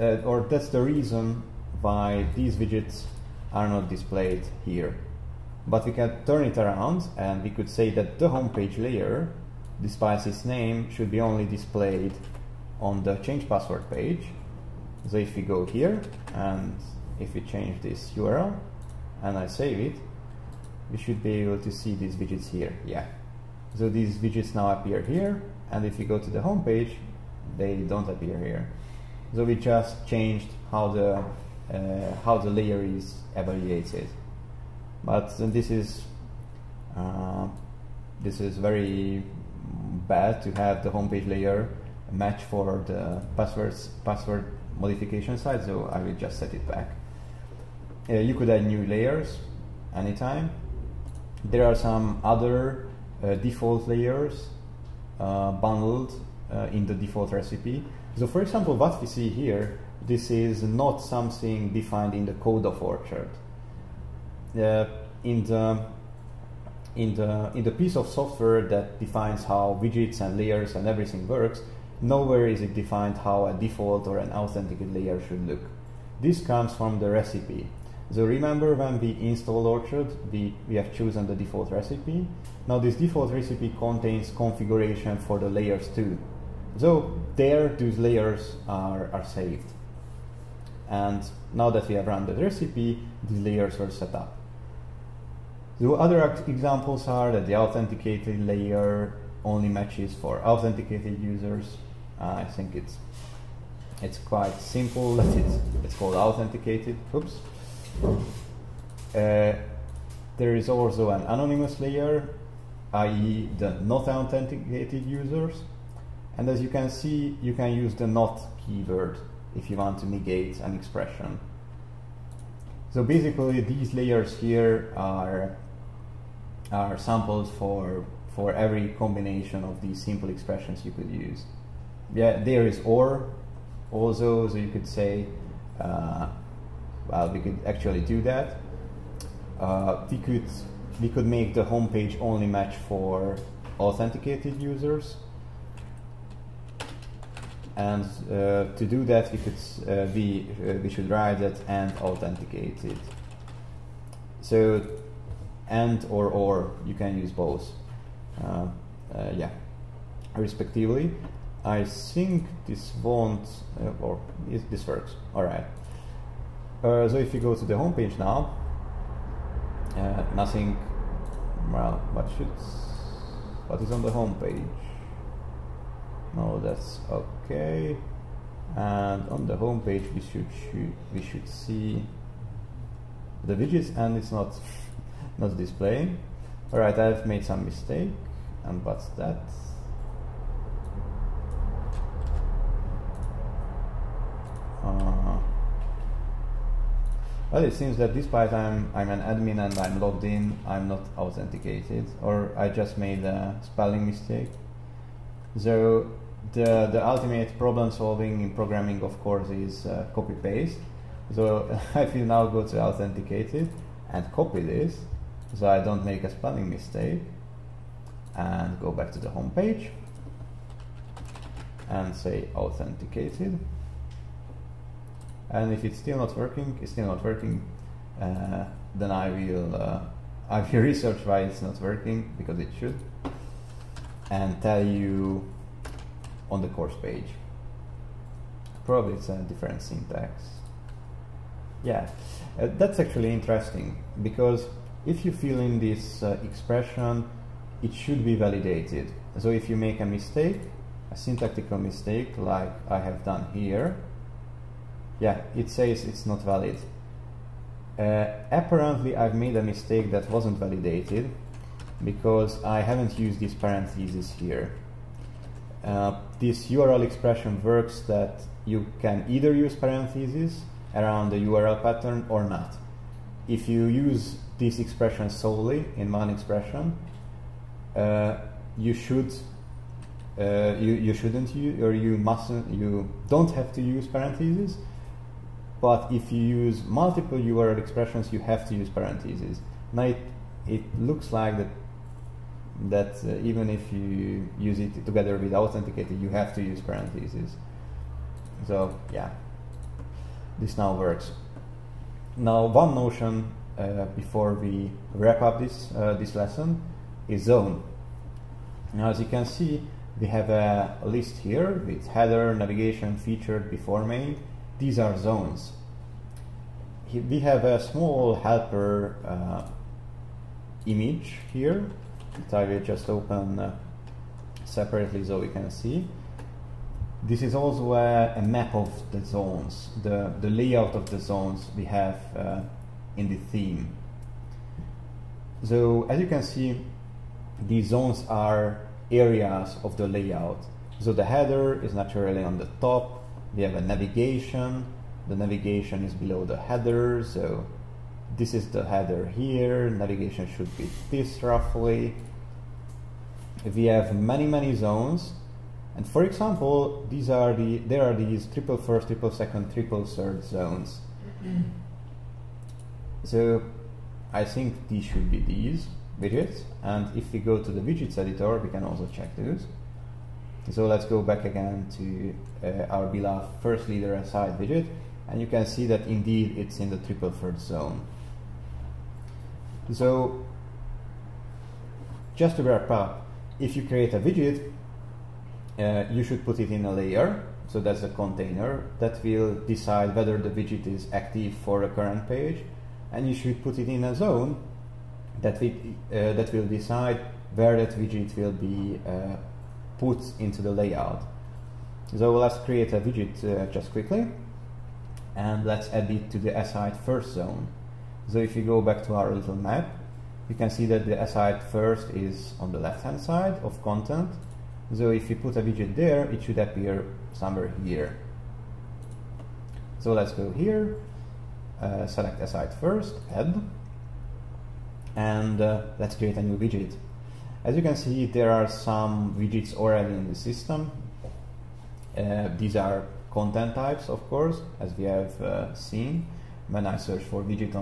or that's the reason why these widgets are not displayed here. But we can turn it around, and we could say that the home page layer, despite its name, should be only displayed on the change password page. So if we go here, and if we change this URL, and I save it, we should be able to see these widgets here, yeah. So these widgets now appear here, and if we go to the home page, they don't appear here. So we just changed how the layer is evaluated. But this is very bad to have the home page layer match for the password modification side, so I will just set it back. You could add new layers anytime. There are some other default layers bundled in the default recipe. So for example, what we see here, this is not something defined in the code of Orchard. In the piece of software that defines how widgets and layers and everything works, nowhere is it defined how a default or an authenticated layer should look. This comes from the recipe. So remember, when we installed Orchard, we have chosen the default recipe. Now this default recipe contains configuration for the layers too. So there, those layers are saved. And now that we have run the recipe, these layers were set up. The other examples are that the authenticated layer only matches for authenticated users. I think it's quite simple that it's called authenticated. Oops. There is also an anonymous layer, i.e. the not authenticated users. And as you can see, you can use the not keyword if you want to negate an expression. So basically, these layers here are sampled for every combination of these simple expressions you could use. Yeah, there is OR also, so you could say, well, we could actually do that. We could make the home page only match for authenticated users. And to do that, we should write that and authenticated. So and or, you can use both. Yeah, respectively. I think this won't, or this works. All right. So if you go to the home page now, nothing. Well, what is on the home page? No, that's okay. And on the home page, we should see the widgets, and it's not displaying. All right, I've made some mistake. And what's that? Well, it seems that despite I'm an admin and I'm logged in, I'm not authenticated, or I just made a spelling mistake. So the ultimate problem solving in programming, of course, is copy paste. So I will now go to authenticate it and copy this so I don't make a spelling mistake, and go back to the home page and say authenticated. And if it's still not working, then I will research why it's not working, because it should, and tell you on the course page. Probably it's a different syntax. Yeah, that's actually interesting, because if you fill in this expression, it should be validated. So if you make a mistake, a syntactical mistake like I have done here, yeah, it says it's not valid. Apparently I've made a mistake that wasn't validated, because I haven't used these parentheses here. This URL expression works that you can either use parentheses around the URL pattern or not. If you use this expression solely in one expression, you don't have to use parentheses. But if you use multiple URL expressions, you have to use parentheses. Now it looks like that even if you use it together with authenticated, you have to use parentheses. So yeah, this now works. Now one notion before we wrap up this lesson is zone. Now as you can see, we have a list here with header, navigation, featured, before main. These are zones. We have a small helper image here that I will just open separately so we can see. This is also a map of the zones, the layout of the zones we have in the theme. So as you can see, these zones are areas of the layout. So the header is naturally on the top. We have a navigation. The navigation is below the header, so this is the header here. Navigation should be this roughly. We have many zones, and for example, there are these triple first, triple second, triple third zones. So I think these should be these widgets, and if we go to the widgets editor, we can also check those. So let's go back again to our beloved first leader aside widget, and you can see that indeed it's in the triple third zone. So just to wrap up, if you create a widget, you should put it in a layer, so that's a container that will decide whether the widget is active for a current page, and you should put it in a zone that will decide where that widget will be put into the layout. So let's create a widget just quickly, and let's add it to the aside first zone. So if you go back to our little map, you can see that the aside first is on the left hand side of content. So if you put a widget there, it should appear somewhere here. So let's go here, select aside first, add, and let's create a new widget. As you can see, there are some widgets already in the system. These are content types, of course, as we have seen when I search for widget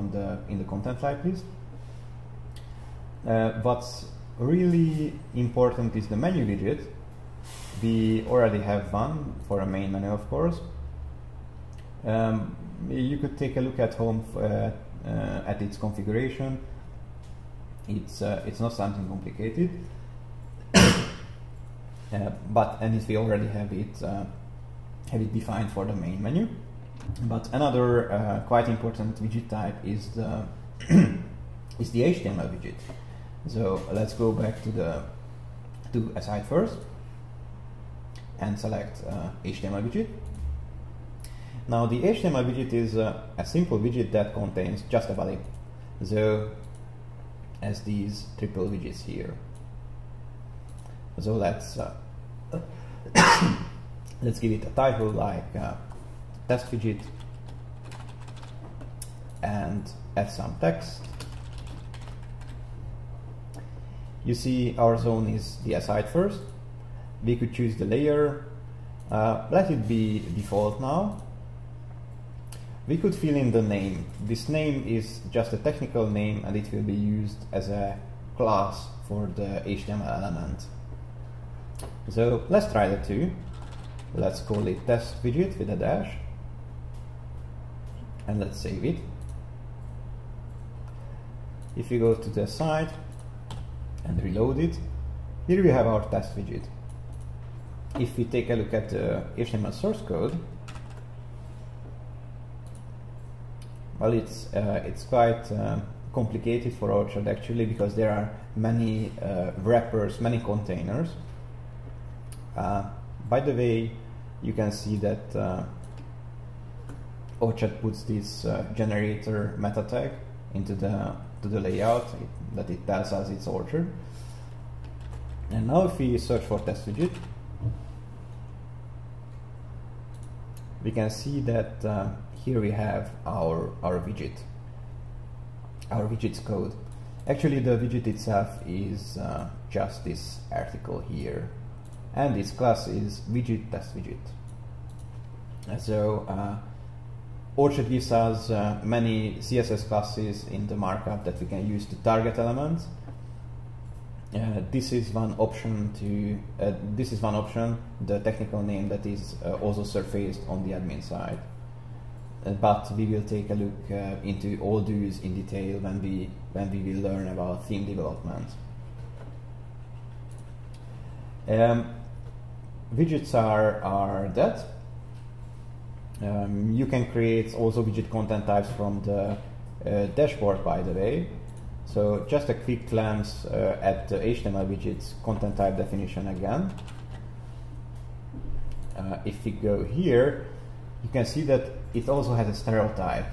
in the content type list. What's really important is the menu widget. We already have one for a main menu, of course. You could take a look at home at its configuration. It's not something complicated, and if we already have it defined for the main menu. But another quite important widget type is the HTML widget. So let's go back to aside first and select HTML widget. Now the HTML widget is a simple widget that contains just a body. So as these triple widgets here. So let's give it a title like test widget, and add some text. You see our zone is the aside first. We could choose the layer. Let it be default now. We could fill in the name. This name is just a technical name, and it will be used as a class for the HTML element. So let's try the two. Let's call it test widget with a dash, and let's save it. If you go to the site and reload it, here we have our test widget. If we take a look at the HTML source code, well, it's quite complicated for Orchard actually, because there are many wrappers, many containers. By the way, you can see that Orchard puts this generator meta tag into the layout that it tells us it's Orchard. And now if we search for test widget, we can see that here we have our widget, our widget's code. Actually the widget itself is just this article here, and its class is widget test widget. And so Orchard gives us many CSS classes in the markup that we can use to target elements. This is one option to the technical name that is also surfaced on the admin side, but we will take a look into all these in detail when we will learn about theme development. Widgets are that. You can create also widget content types from the dashboard, by the way. So just a quick glance at the HTML widgets content type definition again. If we go here, you can see that it also has a stereotype.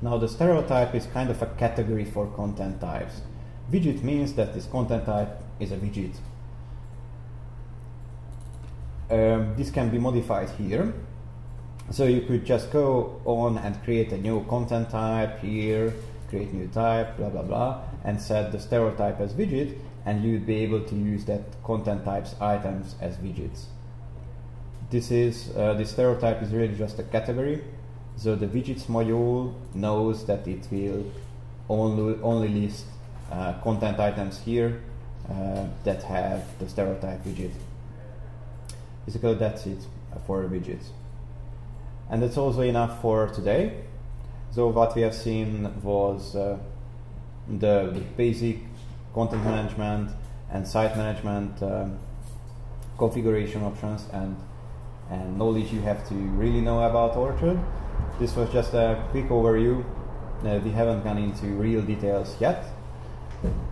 Now the stereotype is kind of a category for content types. Widget means that this content type is a widget. This can be modified here. So you could just go on and create a new content type here, create new type, blah blah blah, and set the stereotype as widget, and you'd be able to use that content type's items as widgets. This stereotype is really just a category, so the widgets module knows that it will only list content items here that have the stereotype widget. Basically that's it for widgets. And that's also enough for today. So what we have seen was the basic content management and site management configuration options and knowledge you have to really know about Orchard. This was just a quick overview. We haven't gone into real details yet,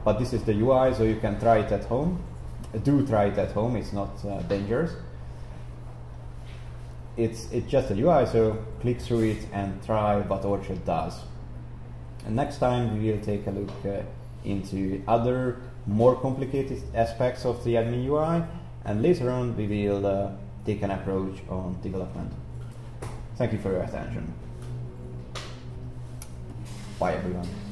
but this is the UI, so you can try it at home. Do try it at home, it's not dangerous. It's just a UI, so click through it and try what Orchard does. And next time we will take a look into other more complicated aspects of the admin UI, and later on we will take an approach on development. Thank you for your attention. Bye everyone.